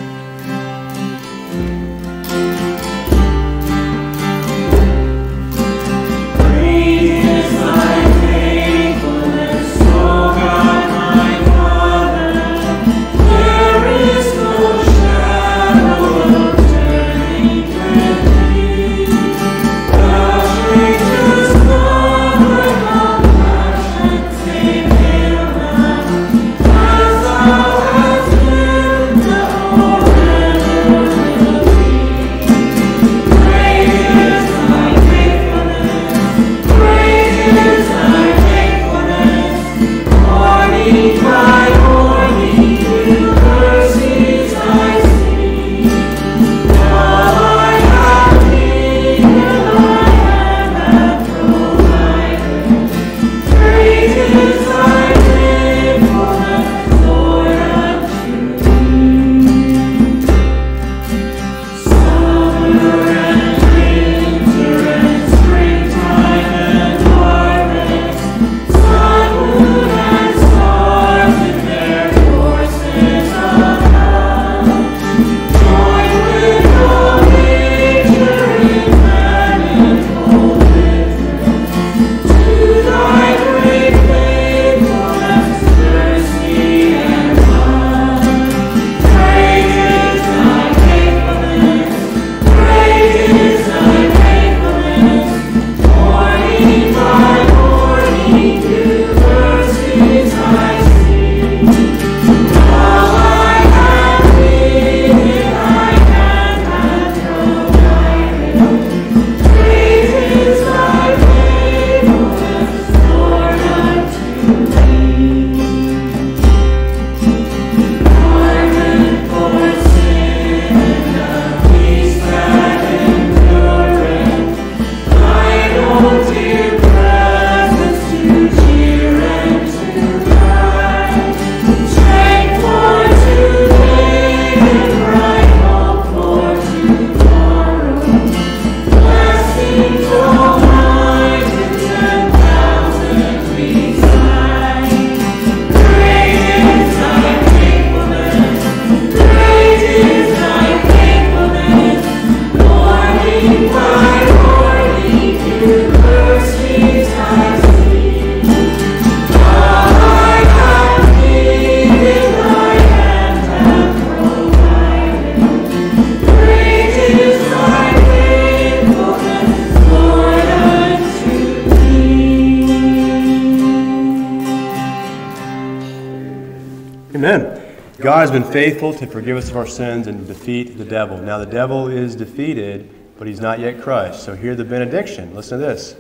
Amen. God has been faithful to forgive us of our sins and defeat the devil. Now the devil is defeated, but he's not yet crushed. So hear the benediction. Listen to this.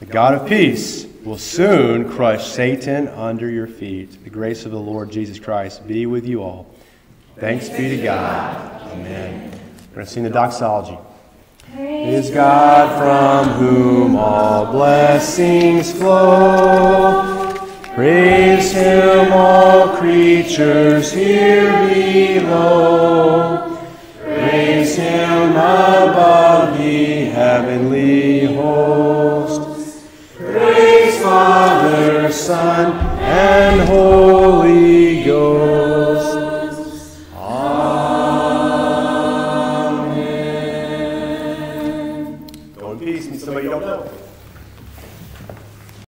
The God of peace will soon crush Satan under your feet. The grace of the Lord Jesus Christ be with you all. Thanks be to God. Amen. We're going to sing the doxology. Praise God from whom all blessings flow. Praise Him, all creatures here below. Praise Him above the heavenly host. Praise Father, Son, and Holy Spirit.